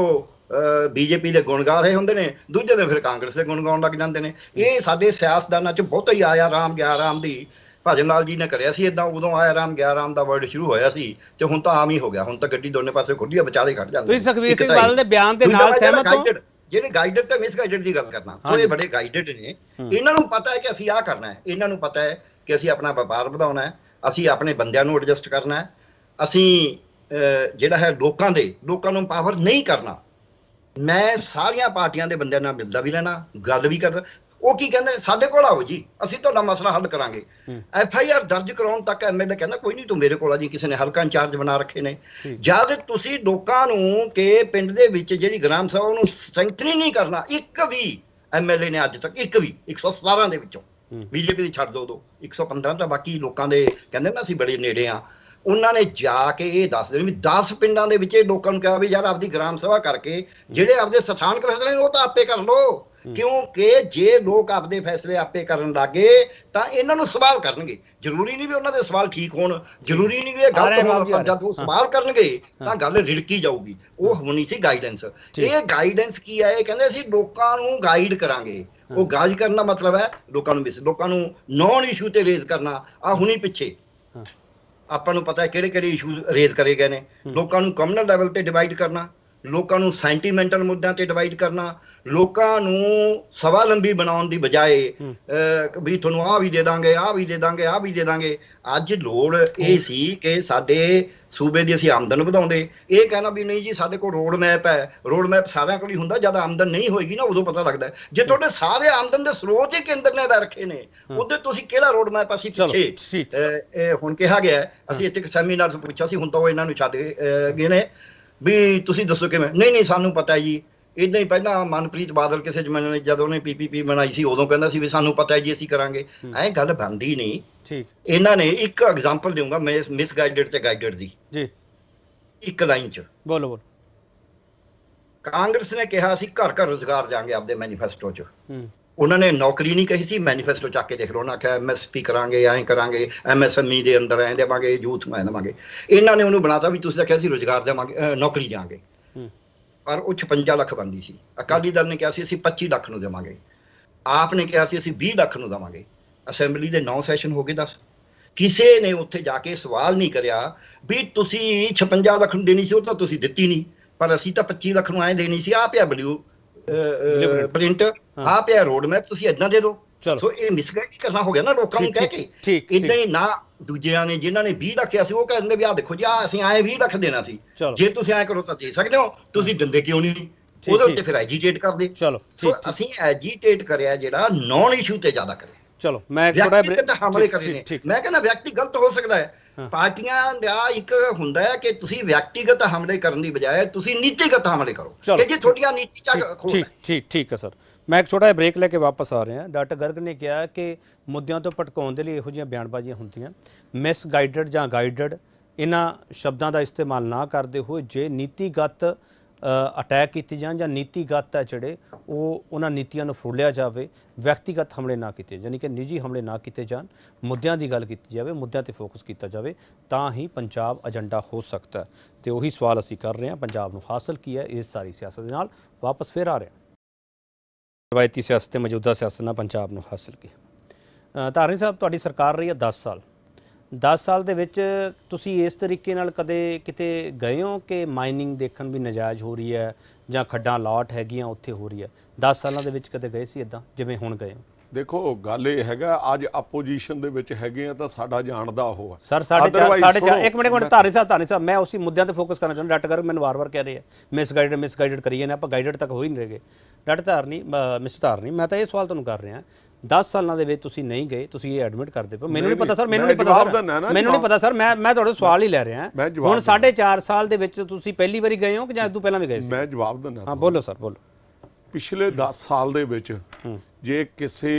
ਬੀਜੇਪੀ ਦੇ ਗੁਣ ਗਾ ਰਹੇ ਹੁੰਦੇ ਨੇ ਦੂਜੇ ਦਿਨ ਫਿਰ ਕਾਂਗਰਸ ਦੇ ਗੁਣ ਗਾਉਣ ਲੱਗ ਜਾਂਦੇ ਨੇ। ਇਹ ਸਾਡੇ ਸਿਆਸਤਦਾਨਾਂ 'ਚ ਬਹੁਤਾ ਹੀ ਆਇਆ ਰਾਮ ਗਿਆ ਰਾਮ ਦੀ ਭਜਨ ਲਾਲ ਜੀ ਨੇ ਕਰਿਆ ਸੀ ਇੱਦਾਂ ਉਦੋਂ ਆਇਆ ਰਾਮ ਗਿਆ ਰਾਮ ਦਾ ਵਰਡ ਸ਼ੁਰੂ ਹੋਇਆ ਸੀ ਤੇ ਹੁਣ ਤਾਂ ਆਮ ਹੀ ਹੋ ਗਿਆ ਹੁਣ ਤਾਂ ਗੱਡੀ ਦੋਨੇ ਪਾਸੇ ਖੁੱਡੀ ਵਿਚਾਲੇ ਖੜ ਜਾਂਦੀ। ਤੁਸੀਂ ਸੁਖਬੀਰ ਸਿੰਘ ਬਾਦਲ ਦੇ ਬਿਆਨ ਦੇ ਨਾਲ ਸਹਿਮਤ ਹੋ? ਜਿਹੜੇ ਗਾਈਡਡ ਤੇ ਮਿਸ ਗਾਈਡਡ ਦੀ ਗੱਲ ਕਰਨਾ ਥੋੜੇ ਬੜੇ ਗਾਈਡਡ ਨੇ ਇਹਨਾਂ ਨੂੰ ਪਤਾ ਹੈ ਕਿ ਅਸੀਂ ਆਹ ਕਰਨਾ ਹੈ ਇਹਨਾਂ ਨੂੰ ਪਤਾ ਹੈ ਕਿ ਅਸੀਂ ਆਪਣਾ ਵਪਾਰ ਵਧਾਉਣਾ ਹੈ ਅਸੀਂ ਆਪਣੇ ਬੰਦਿਆਂ ਨੂੰ ਐਡਜਸਟ ਕਰਨਾ ਹੈ ਅਸੀਂ ਜਿਹੜਾ ਹੈ ਲੋਕਾਂ ਦੇ ਲੋਕਾਂ ਨੂੰ ਪਾਵਰ ਨਹੀਂ ਕਰਨਾ। ਮੈਂ ਸਾਰੀਆਂ ਪਾਰਟੀਆਂ ਦੇ ਬੰਦਿਆਂ ਨਾਲ ਮਿਲਦਾ ਵੀ ਰਹਿਣਾ ਗੱਲ ਵੀ ਕਰਦਾ ਉਹ ਕੀ ਕਹਿੰਦੇ ਸਾਡੇ ਕੋਲ ਆਓ ਜੀ ਅਸੀਂ ਤੁਹਾਡਾ ਮਸਲਾ ਹੱਲ ਕਰਾਂਗੇ ਐਫ ਆਈ ਆਰ ਦਰਜ ਕਰਾਉਣ ਤੱਕ ਐਮ ਐਲ ਏ ਕਹਿੰਦਾ ਕੋਈ ਨਹੀਂ ਤੂੰ ਮੇਰੇ ਕੋਲ ਆ ਜੀ ਕਿਸੇ ਨੇ ਹਲਕਾ ਇੰਚਾਰਜ ਬਣਾ ਰੱਖੇ ਨੇ। ਜਦ ਤੁਸੀਂ ਲੋਕਾਂ ਨੂੰ ਕਿ ਪਿੰਡ ਦੇ ਵਿੱਚ ਜਿਹੜੀ ਗ੍ਰਾਮ ਸਭਾ ਉਹਨੂੰ ਸਟਰੈਂਥਨ ਹੀ ਨਹੀਂ ਕਰਨਾ ਇੱਕ ਵੀ ਐਮ ਐਲ ਏ ਨੇ ਅੱਜ ਤੱਕ ਇੱਕ ਵੀ ਇੱਕ ਸੌ ਸਤਾਰਾਂ ਦੇ ਵਿੱਚੋਂ ਬੀਜੇਪੀ ਦੀ ਛੱਡ ਦੋ ਦੋ ਇੱਕ ਸੌ ਪੰਦਰਾਂ ਤਾਂ ਬਾਕੀ ਲੋਕਾਂ ਦੇ ਕਹਿੰਦੇ ਨਾ ਅਸੀਂ ਬੜੇ ਨੇੜੇ ਆ उन्होंने जाके ये दस देने भी दस पिंडों के विच लोगों ने कहा भी यार आपकी ग्राम सभा करके जिहड़े आपके स्थानक फैसले ने वो तो आपे कर लो, क्योंकि जे लोग आपदे फैसले आपे करन लगे तो इन्हों सवाल करनगे। जरूरी नहीं भी उन्होंने सवाल ठीक हो, जरूरी नहीं भी ये गलत हो, जब वो सवाल करनगे तो गल रिड़की जाऊगी। वो होनी सी गाइडेंस। ये गाइडेंस की है, कहंदे सी लोकां नूं गाइड करांगे। वो गाइड करना मतलब है लोगों लोगों नॉन इशू से रेज करना। आ हुणी पिछे आपको पता है किहड़े किहड़े इशू रेज करे गए हैं। लोगों को कम्युनल लैवल पर डिवाइड करना, लोगों को सेंटीमेंटल मुद्दों पर डिवाइड करना, लोगों को सवा लंबी बनाने की बजाय भी तुहानूं आ भी दे देंगे, आ भी दे देंगे, आ भी दे देंगे। अज लोड़ ये सी कि साडे सूबे की असीं आमदन वधाउंदे। ये कहना भी नहीं जी साडे कोल रोड मैप है, रोड मैप सारिआं कोल ही हुंदा। जब आमदन नहीं होएगी ना उदों पता लगदा है। जे तुहाडे सारे आमदन के स्रोत ही केंद्र ने रखे ने, उहदे तुसीं किहड़ा रोड मैप। असीं पिछे हुण कहा गया असीं इत्थे इक सैमीनार च पुछिआ सी, हुण तां ओह इन्हां नूं छड्ड गए ने भी तुसीं दसो किवें। नहीं नहीं सानूं पता है जी। इदां ही पहला मनप्रीत बादल किसी जमाने ने जदों ने पीपीपी बनाई सी उदों कहंदा सी भी सानूं पता है जी असीं करांगे। ऐ गल बनदी नहीं। ठीक, इन्हां ने एक एग्जांपल देऊंगा मैं मिसगाइडेड ते गाइडेड दी जी। एक लाइन च बोलो बोलो। कांग्रेस ने कहा असीं घर घर रोजगार जांगे आपदे मैनीफेस्टो च। उन्होंने नौकरी नहीं कही सी, मैनीफेस्टो चक के देख लो। उन्होंने कहा एम एस पी करांगे, ऐं करांगे, एम एस एम ई के अंदर ऐं देवांगे, यूथ में देवांगे। इन्होंने उन्होंने बनाता भी तुसीं कहा सी रोजगार देवांगे, नौकरी जांगे, पर वो छपंजा लख बनती सी। अकाली दल ने कहा सी असीं पच्ची लख नूं देवांगे, आप ने कहा सी असीं बीस लख नूं देवांगे। असैंबली दे नौ सैशन हो गए दस। किसी ने उत्थे जाके सवाल नहीं करिया भी तुसीं छपंजा लख नूं देनी सी, उह तां तुसीं दित्ती नहीं, पर असीं तां पच्ची लख नूं ऐं देनी सी। आ पिया बल्यू प्रिंट, आ पिया रोड मैप, तुसीं इदां दे दो। सो ये मिसगाइड करना हो गया ना लोगों को कह के। इदां ही ना दूजियां ने जिन्होंने बीस लख किया सी, वो कहंदे भी आ देखो जी आ असीं ऐं बीस लख देना सी, जे तुसीं ऐं करो तां दे सकदे हो, तुसीं दिंदे क्यों नहीं। उहदे उत्ते फिर एजीटेट करदे। चलो सो असीं एजीटेट करिया जिहड़ा नॉन इशू ते ज्यादा करिया। चलो मैं थोड़ा ब्रेक। हमले करे ने, मैं कहना व्यक्ति गलत हो सकता है। पार्टियां दा एक हुंदा है कि तुसी व्यक्तिगत हमले करने की बजाय तुसी नीतिगत हमले करो कि जे थोड़ियां नीति चाह। ठीक ठीक ठीक है सर, मैं एक छोटा ब्रेक लेके वापस आ रहे हैं। डॉक्टर गर्ग ने कहा कि मुद्दों तो भटकाउण दे लई इहो जिहियां बयानबाजियां हुंदियां। मिसगाइडेड जां गाइडेड इन्हां शब्दां दा इस्तेमाल ना करदे होए जे नीतिगत अटैक किए जाए या नीतिगत है जोड़े वो उन्होंने नीतियों फरोलिया जाए, व्यक्तिगत हमले ना किए जाने कि निजी हमले ना किए जाए, मुद्दों की गल की जाए, मुद्दों पर फोकस किया जाए, तो ही पंजाब एजेंडा हो सकता है। तो वही सवाल असी कर रहे हैं, पंजाब में हासिल की है इस सारी सियासत नाल। वापस फिर आ रहे हैं रिवायती सियासत मौजूदा सियासत ना पंजाब में हासिल की। धारनी साहब तुहाडी सरकार रही है दस साल दस साल दे विच तुसी इस तरीके नाल कदे किते गए हो कि माइनिंग देखण भी नजायज़ हो रही है जां खड्डां लाट हैगियां उत्थे हो रही है? दस सालों के कदे गए सी इदां जिवें हुण गए हो? देखो गल ये हैगा अज आपोजिशन दे विच हैगे तां साडा जाणदा हो है सर। साढ़े चार साढ़े चार। एक मिनट मिनट धारनी साहब धारनी साहब मैं उसी मुद्दों पर फोकस करना चाहता। डाक्टर गर्ग मैनूं वार वार कह रहे हैं मिसगाइडेड मिसगाइडेड करिए ना, आपां गाइडेड तक हो ही नहीं रहे गए। डाक्टर धारनी मिस्टर धारनी मैं तो ये सवाल तुहानूं कर रहा दस सालों के तुसी नहीं गए, तुसी ये एडमिट करते पे। मैनूं नहीं पता सर, मैनूं नहीं पता सर, मैनूं नहीं पता सर। मैं मैं तुहाडे सवाल ही लै रहा। हुण साढ़े चार साल दे विच तुसी पहली बारी गए हो कि जां इस तों पहलां भी गए सी? मैं जवाब दिंदा। हाँ बोलो सर बोलो। पिछले दस साल दे विच जे किसी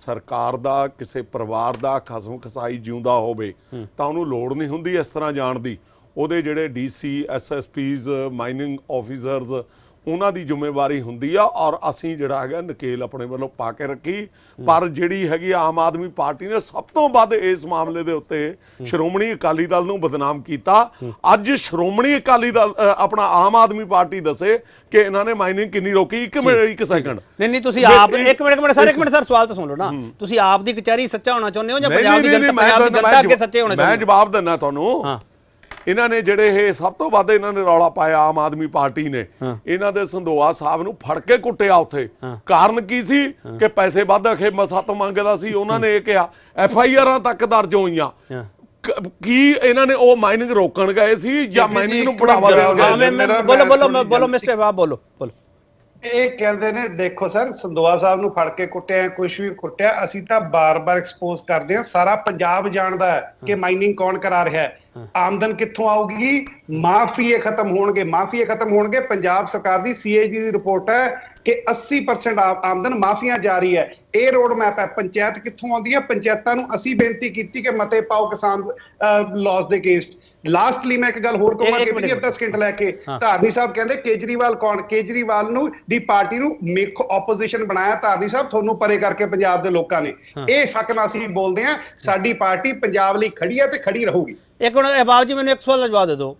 सरकार दा किसी परिवार दा खसम खसाई जीउंदा होवे तां उहनूं लोड़ नहीं हुंदी इस तरह जाण दी। उहदे जिहड़े डीसी एसएसपीज माइनिंग ऑफिसरस उन्हां दी जिम्मेवारी हुंदी आ और असीं जिहड़ा हैगा नकेल अपने वालों पा के रखी। पर जिहड़ी हैगी आम आदमी पार्टी ने सब तो वध इस मामले दे उत्ते श्रोमणी अकाली दल नूं बदनाम कीता। अज श्रोमणी अकाली दल अपना आम आदमी पार्टी दसे कि इन्हां ने माइनिंग किन्नी रोकी। एक मिनट एक सैकंड नहीं नहीं तुसीं आप एक मिनट मिनट सर एक मिनट सर सवाल तो सुन लो ना। तुसीं आप दी कचहरी सच्चा होना चाहुंदे हो जां पंजाब दी जनता पंजाब दी जनता अगे सच्चे होना चाहुंदे? मैं जवाब दिंदा तुहानूं। इन्हां ने जिहड़े सब तो वध इन्हां ने रौला पाया आम आदमी पार्टी ने इन्हां दे संधोआ साहब नूं फड़ के कुट्टिया। उत्थे कारण की सी कि पैसे वध अखे मसां तो मंगदा सी। उन्हां ने इह किहा एफ आई आर तक दर्ज होईयां की इन्हां ने ओह माइनिंग रोकण गए सी जां माइनिंग नूं बढ़ावा देणा। बोलो बोलो बोलो मिस्टर बाब बोलो बोलो। ਇਹ ਕਹਿੰਦੇ ਨੇ ਦੇਖੋ ਸਰ ਸੰਦੋਆ ਸਾਹਿਬ ਨੂੰ ਫੜ ਕੇ ਕੁੱਟਿਆ, ਕੁਛ ਵੀ ਕੁੱਟਿਆ। ਅਸੀਂ ਤਾਂ ਬਾਰ-ਬਾਰ ਐਕਸਪੋਜ਼ ਕਰਦੇ ਹਾਂ, ਸਾਰਾ ਪੰਜਾਬ ਜਾਣਦਾ ਹੈ ਕਿ ਮਾਈਨਿੰਗ ਕੌਣ ਕਰਾ ਰਿਹਾ ਹੈ। आमदन कित्थों आऊगी? माफिए खत्म होणगे, माफिए खत्म होणगे। पंजाब सरकार दी सीएजी दी रिपोर्ट है कि अस्सी परसेंट आमदन माफिया जा रही है। ये रोड मैप है। पंचायत कित्थों आउंदी है? पंचायतां नूं असीं बेनती कीती कि मते पाओ किसान लॉस दे अगेंस्ट। लास्टली मैं एक गल होर कहूंगा कि भी दस सेकंड लैके धारनी साहब कहंदे केजरीवाल कौन? केजरीवाल नूं दी पार्टी नूं मिख ओपोजिशन बनाया। धारनी साहब तुहानूं परे करके पंजाब दे लोकां ने इह हक नाल असीं बोलदे हां, साडी पार्टी पंजाब लई खड़ी है ते खड़ी रहूगी। एक मिनट अहबाब जी, मैंने एक सवाल का जवाब दे दो।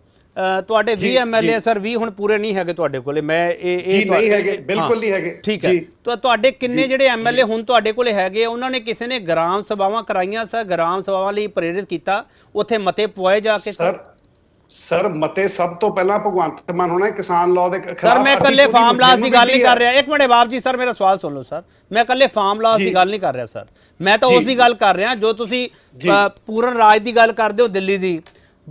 ਤੁਹਾਡੇ ਵੀਹ ਐਮਐਲਏ ਸਰ ਵੀਹ ਹੁਣ ਪੂਰੇ ਨਹੀਂ ਹੈਗੇ ਤੁਹਾਡੇ ਕੋਲੇ, ਮੈਂ ਇਹ ਇਹ ਨਹੀਂ ਹੈਗੇ, ਬਿਲਕੁਲ ਨਹੀਂ ਹੈਗੇ। ਠੀਕ ਹੈ, ਤਾਂ ਤੁਹਾਡੇ ਕਿੰਨੇ ਜਿਹੜੇ ਐਮਐਲਏ ਹੁਣ ਤੁਹਾਡੇ ਕੋਲੇ ਹੈਗੇ ਉਹਨਾਂ ਨੇ ਕਿਸੇ ਨੇ ਗ੍ਰਾਮ ਸਭਾਵਾਂ ਕਰਾਈਆਂ ਸਰ? ਗ੍ਰਾਮ ਸਭਾਵਾਂ ਲਈ ਪ੍ਰੇਰਿਤ ਕੀਤਾ, ਉੱਥੇ ਮਤੇ ਪਵਾਏ ਜਾ ਕੇ ਸਰ? ਸਰ ਮਤੇ ਸਭ ਤੋਂ ਪਹਿਲਾਂ ਭਗਵੰਤ ਮਾਨ ਹੋਣਾ ਕਿਸਾਨ ਲਾਅ ਦੇ ਖਿਲਾਫ। ਸਰ ਮੈਂ ਇਕੱਲੇ ਫਾਰਮ ਲਾਅ ਦੀ ਗੱਲ ਨਹੀਂ ਕਰ ਰਿਹਾ, ਇੱਕ ਮਿੰਟ ਬਾਬ ਜੀ ਸਰ ਮੇਰਾ ਸਵਾਲ ਸੁਣ ਲਓ ਸਰ, ਮੈਂ ਇਕੱਲੇ ਫਾਰਮ ਲਾਅ ਦੀ ਗੱਲ ਨਹੀਂ ਕਰ ਰਿਹਾ ਸਰ, ਮੈਂ ਤਾਂ ਉਸ ਦੀ ਗੱਲ ਕਰ ਰਿਹਾ ਜੋ ਤੁਸੀਂ ਪੂਰਨ ਰਾਜ ਦੀ ਗੱਲ ਕਰਦੇ ਹੋ ਦਿੱਲੀ ਦੀ,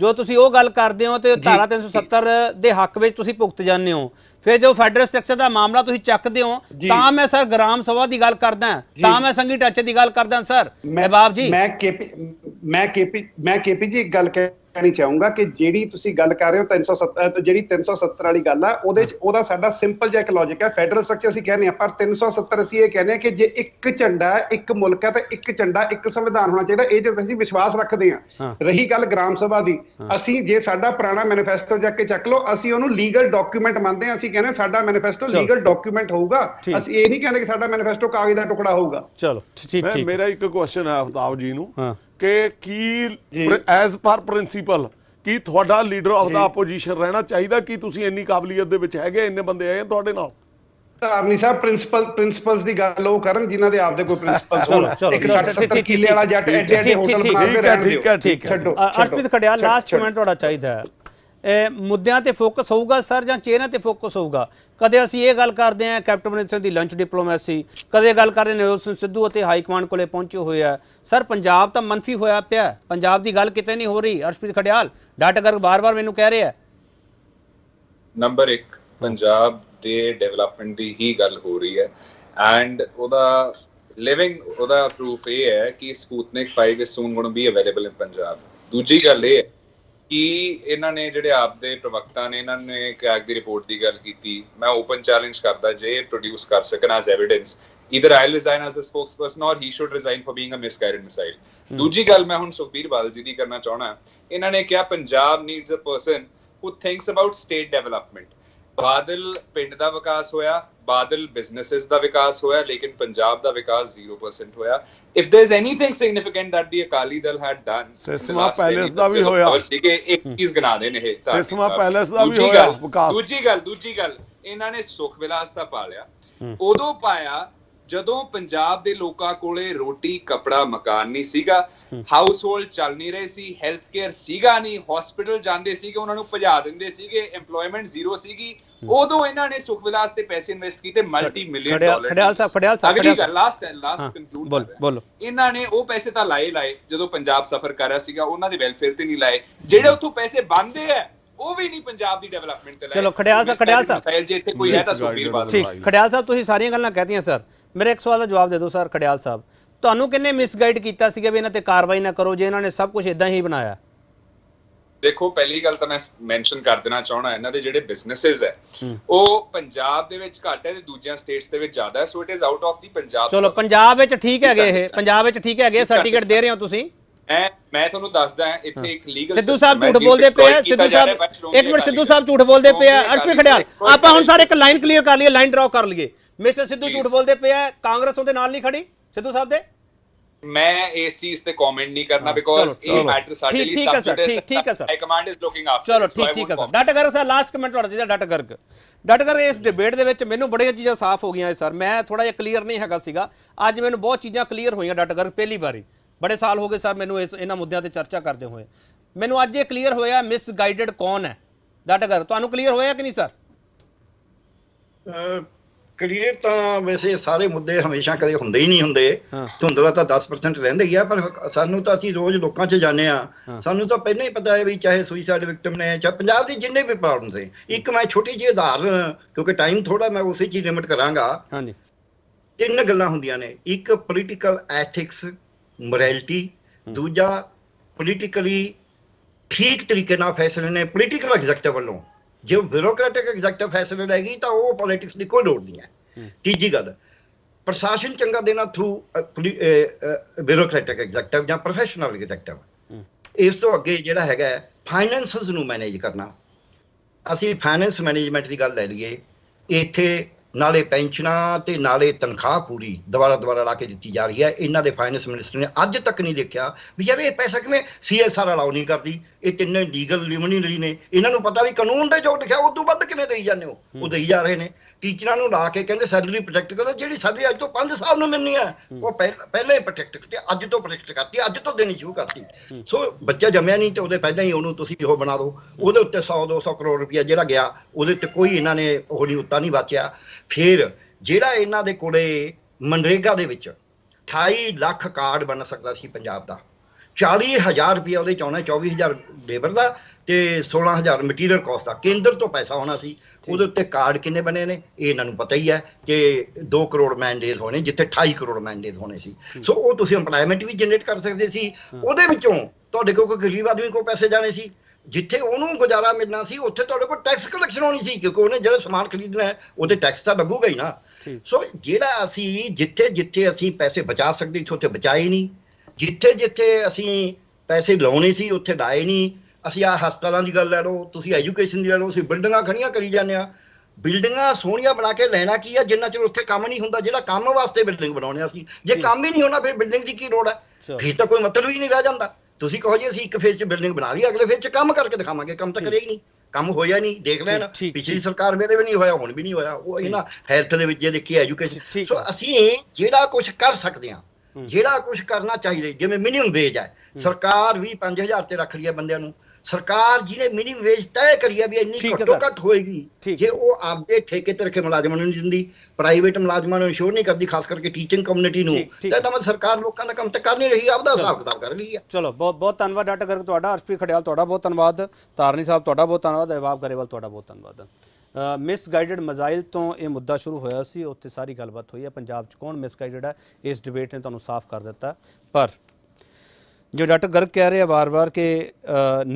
जो तुसी वो गल करते हो तो धारा तीन सौ सत्तर के हक में तुसी भुगत जाते हो, फिर जो फैडरल स्ट्रक्चर का मामला तुसी चकते हो। तां मैं सर ग्राम सभा की गल करदा, तां मैं संघी ढांचे की गल करदा सर। अहबाब जी मैं केपी मैं केपी मैं केपी जी एक गल कहनी चाहूँगा कि जिहड़ी तुसी गल कर रहे हो तीन सौ सत्तर जिहड़ी तीन सौ सत्तर वाली गल है उहदे च उहदा साडा सिंपल जिहा इक लॉजिक है। फैडरल स्ट्रक्चर असीं कहने पर तीन सौ सत्तर असीं इह कहने कि जे एक झंडा है, एक मुल्क है तो एक झंडा, एक संविधान होना चाहिए। इह जिह असीं विश्वास रखते हैं। रही गल ग्राम सभा की, असीं जे साडा पुराना मैनीफेस्टो जाके चक लो, असीं उहनूं लीगल डॉक्यूमेंट मानते हैं। असीं कहने साडा मैनीफेस्टो लीगल डॉक्यूमेंट होगा, असीं इह नहीं कहंदे कि साडा मैनीफेस्टो कागज़ दा टुकड़ा होगा। चलो ठीक ठीक। मेरा एक क्वेश्चन है अहताब जी नूं एज पर प्रिंसीपल की थोड़ा लीडर ऑफ द आपोजिशन रहना चाहिए कि तुसी इन्नी काबलियत दे विच हैगे, इन्ने बंदे आए थोड़े नाल। ਧਾਰਨੀ ਸਾਹਿਬ ਪ੍ਰਿੰਸੀਪਲ ਪ੍ਰਿੰਸੀਪਲਸ ਦੀ ਗੱਲ ਉਹ ਕਰਨ ਜਿਨ੍ਹਾਂ ਦੇ ਆਪਦੇ ਕੋਈ ਪ੍ਰਿੰਸੀਪਲਸ ਹੋਣ। ਇੱਕ ਸੱਠ ਸੱਤਰ ਕਿੱਲੇ ਵਾਲਾ ਜੱਟ ਐਡੇ ਐਡੇ ਹੋਟਲ ਬਣਾ ਕੇ ਰਹਿਣ ਦਿਓ। ਠੀਕ ਹੈ ਠੀਕ ਹੈ। ਅਰਸ਼ਪ੍ਰੀਤ ਖਡਿਆਲ ਲਾਸਟ ਕਮੈਂਟ ਤੁਹਾਡਾ ਚਾਹੀਦਾ। मुद्दों पर फोकस होगा सर या चेहरों पर फोकस होगा? कदे असी ये गल करते हैं कैप्टन अमरिंदर सिंह की लंच डिप्लोमैसी, कदे गल कर रहे नवजोत सिंह सिद्धू और हाईकमान को पहुंचे हुए है सर। पंजाब तो मनफी होया पिया, पंजाब की गल कितने नहीं हो रही। अर्शप्रीत खडियाल डाटा गर्ग बार बार मैनू कह रहे हैं नंबर एक पंजाब के डेवलपमेंट की ही गल हो रही है एंड ओदा लिविंग ओदा प्रूफ ये है कि Sputnik five is soon going to be available in Punjab. दूजी गल ये कि इन्हों ने जिहड़े आपदे प्रवक्ता ने इन्हों ने कैग की रिपोर्ट की गल की, मैं ओपन चैलेंज करता जे प्रोड्यूस कर सकन as evidence either I resign as the spokesperson और he should resign for being a misguided missile. दूजी गल मैं हुण सुखबीर बादल जी की करना चाहना, इन्होंने कहा Punjab needs a person who thinks about state development. Badal पिंड का विकास होया, बादल बिजनेसिस का विकास होया, लेकिन पंजाब का विकास जीरो परसेंट होया। If there is anything significant that the Akali Dal had done, सिस्मा palace दा भी होया। एक चीज गना देने है सिस्मा पैलेस दा भी होया विकास। दूजी गल दूजी गल इन्हां ने सुख विलास दा पालिया उदों पाया जदों पंजाब दे लोकां कोले रोटी कपड़ा मकान नहीं सीगा, हाउस होल्ड चल नहीं रहे सी, हेल्थ केयर सीगा नहीं, हॉस्पिटल जांदे सीगे उन्हां नूं भजा दिंदे सीगे, एम्प्लॉयमेंट जीरो सीगी। ਉਦੋਂ ਇਹਨਾਂ ਨੇ ਸੁਖਵਿਲਾਸ ਤੇ ਪੈਸੇ ਇਨਵੈਸਟ ਕੀਤੇ ਮਲਟੀ ਮਿਲੀਅਨ ਡਾਲਰ। ਖੜਿਆਲ ਸਾਹਿਬ ਖੜਿਆਲ ਸਾਹਿਬ ਅਗਲੀ ਗੱਲ ਲਾਸਟ ਲਾਸਟ ਕੰਕਲੂਡ ਬੋਲੋ ਬੋਲੋ। ਇਹਨਾਂ ਨੇ ਉਹ ਪੈਸੇ ਤਾਂ ਲਾਏ ਲਾਏ ਜਦੋਂ ਪੰਜਾਬ ਸਫਰ ਕਰ ਰਿਹਾ ਸੀਗਾ, ਉਹਨਾਂ ਦੇ ਵੈਲਫੇਅਰ ਤੇ ਨਹੀਂ ਲਾਏ। ਜਿਹੜੇ ਉੱਥੋਂ ਪੈਸੇ ਬੰਦੇ ਆ ਉਹ ਵੀ ਨਹੀਂ ਪੰਜਾਬ ਦੀ ਡਿਵੈਲਪਮੈਂਟ ਤੇ ਲਾਏ। ਚਲੋ ਖੜਿਆਲ ਸਾਹਿਬ ਖੜਿਆਲ ਸਾਹਿਬ ਸਾਹਿਲ ਜੀ ਇੱਥੇ ਕੋਈ ਹੈ ਤਾਂ ਸੁਖਬੀਰ ਬਾਦਲ ਠੀਕ। ਖੜਿਆਲ ਸਾਹਿਬ ਤੁਸੀਂ ਸਾਰੀਆਂ ਗੱਲਾਂ ਕਹਿਤੀਆਂ ਸਰ, ਮੇਰੇ ਇੱਕ ਸਵਾਲ ਦਾ ਜਵਾਬ ਦੇ ਦਿਓ ਸਰ। ਖੜਿਆਲ ਸਾਹਿਬ ਤੁਹਾਨੂੰ ਕਿੰਨੇ ਮਿਸਗਾਈਡ ਕੀਤਾ ਸੀਗਾ ਵੀ ਇਹਨਾਂ ਤੇ ਕਾਰਵਾਈ ਨਾ ਕਰੋ ਜੇ ਇਹਨਾਂ ਨੇ ਸਭ ਕੁਝ ਇਦਾਂ ਹੀ ਬਣਾਇਆ? देखो पहली गल तो मैं मैंशन कर देना चाहना इन्हों के जो बिजनेसिस है वो पंजाब के घट है दूसरे स्टेट्स के ज्यादा है, so it is out of the Punjab. चलो पंजाब ठीक है गए पंजाब ठीक है गए सर्टिफिकेट दे रहे हो तुसी। मैं मैं ਤੁਹਾਨੂੰ ਦੱਸਦਾ ਇੱਥੇ ਇੱਕ ਲੀਗਲ ਸਿੱਧੂ ਸਾਹਿਬ ਝੂਠ ਬੋਲਦੇ ਪਏ ਆ। ਸਿੱਧੂ ਸਾਹਿਬ ਇੱਕ ਮਿੰਟ, ਸਿੱਧੂ ਸਾਹਿਬ ਝੂਠ ਬੋਲਦੇ ਪਏ ਆ। ਅਰਸ਼ਪ੍ਰੀਤ ਖਡਿਆਲ ਆਪਾਂ ਹੁਣ ਸਾਰੇ ਇੱਕ ਲਾਈਨ ਕਲੀਅਰ ਕਰ ਲਈਏ, ਲਾਈਨ ਡਰਾ ਕਰ ਲਈਏ। ਮਿਸਟਰ ਸਿੱਧੂ ਝੂਠ ਬੋਲਦੇ ਪਏ ਆ, ਕਾਂਗਰਸ ਉਹਦੇ ਨਾਲ ਨਹੀਂ ਖੜੀ ਸਿੱਧੂ ਸਾਹਿਬ ਦੇ। मैं इस चीज पे कमेंट नहीं करना बिकॉज़ ये मैटर साडे लिए सबसे ठीक है sir. High command is looking after. चलो ठीक ठीक है सर। डाटा गर्ग सर लास्ट कमेंट ਤੁਹਾਡਾ ਜਿਹੜਾ ਡਾਟਾ ਗਰਗ ਡਾਟਾ ਗਰਗ ਇਸ ਡਿਬੇਟ ਦੇ ਵਿੱਚ ਮੈਨੂੰ ਬੜੀਆਂ ਚੀਜ਼ਾਂ ਸਾਫ਼ ਹੋ ਗਈਆਂ ਸਰ। ਮੈਂ ਥੋੜਾ ਜਿਹਾ ਕਲੀਅਰ ਨਹੀਂ ਹੈਗਾ ਸੀਗਾ, ਅੱਜ ਮੈਨੂੰ ਬਹੁਤ ਚੀਜ਼ਾਂ ਕਲੀਅਰ ਹੋਈਆਂ ਡਾਟਾ ਗਰਗ। ਪਹਿਲੀ ਵਾਰੀ ਬੜੇ ਸਾਲ ਹੋ ਗਏ ਸਰ ਮੈਨੂੰ ਇਸ ਇਹਨਾਂ ਮੁੱਦਿਆਂ ਤੇ ਚਰਚਾ ਕਰਦੇ ਹੋਏ, ਮੈਨੂੰ ਅੱਜ ਇਹ ਕਲੀਅਰ ਹੋਇਆ ਮਿਸਗਾਈਡਡ ਕੌਣ ਹੈ। ਡਾਟਾ ਗਰਗ ਤੁਹਾਨੂੰ ਕਲੀਅਰ ਹੋਇਆ ਕਿ ਨਹੀਂ ਸਰ? ਕਲੀਅਰ ਤਾਂ ਵੈਸੇ ਸਾਰੇ ਮੁੱਦੇ ਹਮੇਸ਼ਾ ਕਦੇ ਹੁੰਦੇ ਹੀ ਨਹੀਂ ਹੁੰਦੇ, ਧੁੰਦਲਾ ਤਾਂ ਦਸ ਪਰਸੈਂਟ ਰਹਿੰਦੇ ਹੀ ਆ, ਪਰ ਸਾਨੂੰ ਤਾਂ ਅਸੀਂ ਰੋਜ਼ ਲੋਕਾਂ 'ਚ ਜਾਂਦੇ ਹਾਂ, ਸਾਨੂੰ ਤਾਂ ਪਹਿਲਾਂ ਹੀ ਪਤਾ ਹੈ ਵੀ ਚਾਹੇ ਸੁਸਾਈਡ ਵਿਕਟਮ ਨੇ ਚਾਹੇ ਪੰਜਾਬ ਦੀ ਜਿੰਨੇ ਵੀ ਪ੍ਰੋਬਲਮਸ ਨੇ। ਇੱਕ ਮੈਂ ਛੋਟੀ ਜਿਹੀ ਉਦਾਹਰਨ, ਕਿਉਂਕਿ ਟਾਈਮ ਥੋੜਾ ਮੈਂ ਉਸੇ 'ਚ ਹੀ ਲਿਮਿਟ ਕਰਾਂਗਾ। ਤਿੰਨ ਗੱਲਾਂ ਹੁੰਦੀਆਂ ਨੇ, ਇੱਕ ਪੋਲੀਟੀਕਲ ਐਥਿਕਸ ਮੋਰੈਲਿਟੀ, ਦੂਜਾ ਪੋਲੀਟੀਕਲੀ ठीक तरीके ना फैसले ने पोलिटिकल एग्जैक्टिव वालों जो ब्यूरोक्रेटिक एग्जैक्टिव फैसले रहेगी तो वो पॉलिटिक्स की कोई लोड़ नहीं है। तीजी गल प्रशासन चंगा देना थ्रू ब्यूरोक्रेटिक एग्जैक्टिव या प्रोफेशनल एग्जैक्टिव। इस तो अगे जिहड़ा हैगा फाइनेंसिस नूं मैनेज करना, असीं फाइनेंस मैनेजमेंट की गल लै लईए, इत्थे नाले पेंशना ते नाले तनख्वाह पूरी दोबारा दोबारा ला के दित्ती जा रही है। इन्हां दे फाइनेंस मिनिस्टर ने अज तक नहीं देखा भी यार ये पैसा किवें सी एस आर अलाउ नहीं करती, ये तिन्ने लीगल लिमिनरी ने, इन्हों पता भी कानून दे जो लिखा उस तो वध किवें देई जांदे हो, वो देई जा रहे हैं। टीचरां नूं ला के कहिंदे सैलरी प्रोटेक्ट करो, जिहड़ी सैलरी अज तो पांच साल नूं मिलनी है वो पह पहले ही प्रोटेक्ट करती, अज तो प्रोटेक्ट करती, अज तो देनी शुरू करती। सो बच्चा जम्मिया नहीं तो उहदे पहिलां ही उहनूं तुसीं इहो बना दो, उहदे उत्ते सौ दो सौ करोड़ रुपया जिहड़ा गया उहदे ते कोई इन्हां ने ओह नहीं उत्ता नहीं बचिया। फिर जिहड़ा इन्हां दे कोले मनरेगा दे विच अठाई लख कार्ड बन सकदा सी पंजाब दा, चाली हज़ार रुपया उहदे च आउणा, चौबी हज़ार लेबर दा ते सोलह हज़ार मटीरियल कॉस्ट दा, केंद्र तो पैसा आना सी। उहदे उत्ते कार्ड किन्ने बने ने ये इन्हां नूं पता ही है कि दो करोड़ मैनडेज होने जिथे अठाई करोड़ मैनडेज होने सी। सो वो तुसीं इंपलायमेंट भी जनरेट कर सकदे सी, उहदे विचों तुहाडे कोल कोई गरीब आदमी कोल पैसे जाने सी, जिथे उन्होंने गुजारा मिलना सी उत्थे तुहाडे कोल टैक्स कलैक्शन होनी सी, क्योंकि उन्हें जो समान खरीदना है उहदे टैक्स तो लगूगा ही ना। सो जिहड़ा असी जिथे जिथे असी पैसे बचा सकदे सी उत्थे बचाए नहीं, जिथे जिथे असी पैसे लाने से उत्थे लाए नहीं। असी आ हस्पतालों की गल लै लो, तुसीं एजुकेशन की लै लो, असीं बिल्डिंगा खड़िया करी जाने आ, बिल्डिंगा सोहणिया बना के लैना की है जिन्ना चिर उत्थे काम नहीं हुंदा, जिहड़ा काम वास्ते बिल्डिंग बनाउने असीं, जे काम ही नहीं होना फिर बिल्डिंग की की लोड़ है, फिर तो कोई मतलब ही नहीं रह जाता। तुसीं कहो जी असीं एक फेज च बिल्डिंग बना लई, अगले फेज च काम करके दिखावांगे, काम तो करिया ही नहीं, काम होया नहीं, देख लेना पिछली सरकार वेले भी नहीं होया, हुण भी नहीं होया। वो इन्हां हेल्थ दे विच जे देखी एजुकेशन, सो असीं जिहड़ा कुछ कर सकदे आ, जिहड़ा कुछ करना चाहिए जिवें मिनिमम वेज है, सरकार भी पांच हज़ार ते रख रही है बंदियां नूं, सरकार जिहने मिनिमम वेज तय करी है भी इन्नी घट्टो घट होएगी, जे वो आपदे ठेके ते रखे मुलाजमां नूं नहीं दिंदी, प्राइवेट मुलाजमां नूं इंश्योर नहीं करदी, खास करके टीचिंग कम्यूनिटी नूं, तां मतलब सरकार लोकां दा काम तां कर नहीं रही, आपदा हिसाब किताब कर रही है। चलो बहुत बहुत धन्नवाद डॉक्टर गर्ग तुहाडा, अर्शप्रीत खडियाल तुहाडा बहुत धन्नवाद, तारनी साहब तुहाडा बहुत धन्नवाद, अहबाब गरेवाल तुहाडा बहुत धन्नवाद। मिसगाइडेड मिज़ाइल तो यह मुद्दा शुरू होया सी, उत्थे सारी गलबात हुई है पंजाब च कौन मिसगाइडेड है, इस डिबेट ने तुहानूं साफ कर दिता। पर जो डॉक्टर गर्ग कह रहे हैं वार बार कि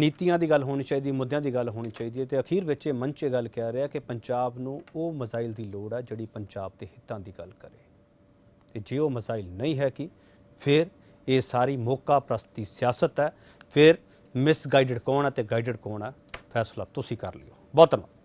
नीतियां की गल होनी चाहिए, मुद्दों की गल होनी चाहिए, तो अखीर विच मंच ये गल कह रहा कि पंजाब नूं वो मिज़ाइल की लोड़ है जिहड़ी पंजाब के हितां की गल करे, जे वो मिज़ाइल नहीं है कि फिर ये सारी मौका परस्ती सियासत है, फिर मिसगाइडेड कौन है तो गाइडेड कौन है, फैसला तुसीं कर लिओ। बहुत धन्नवाद।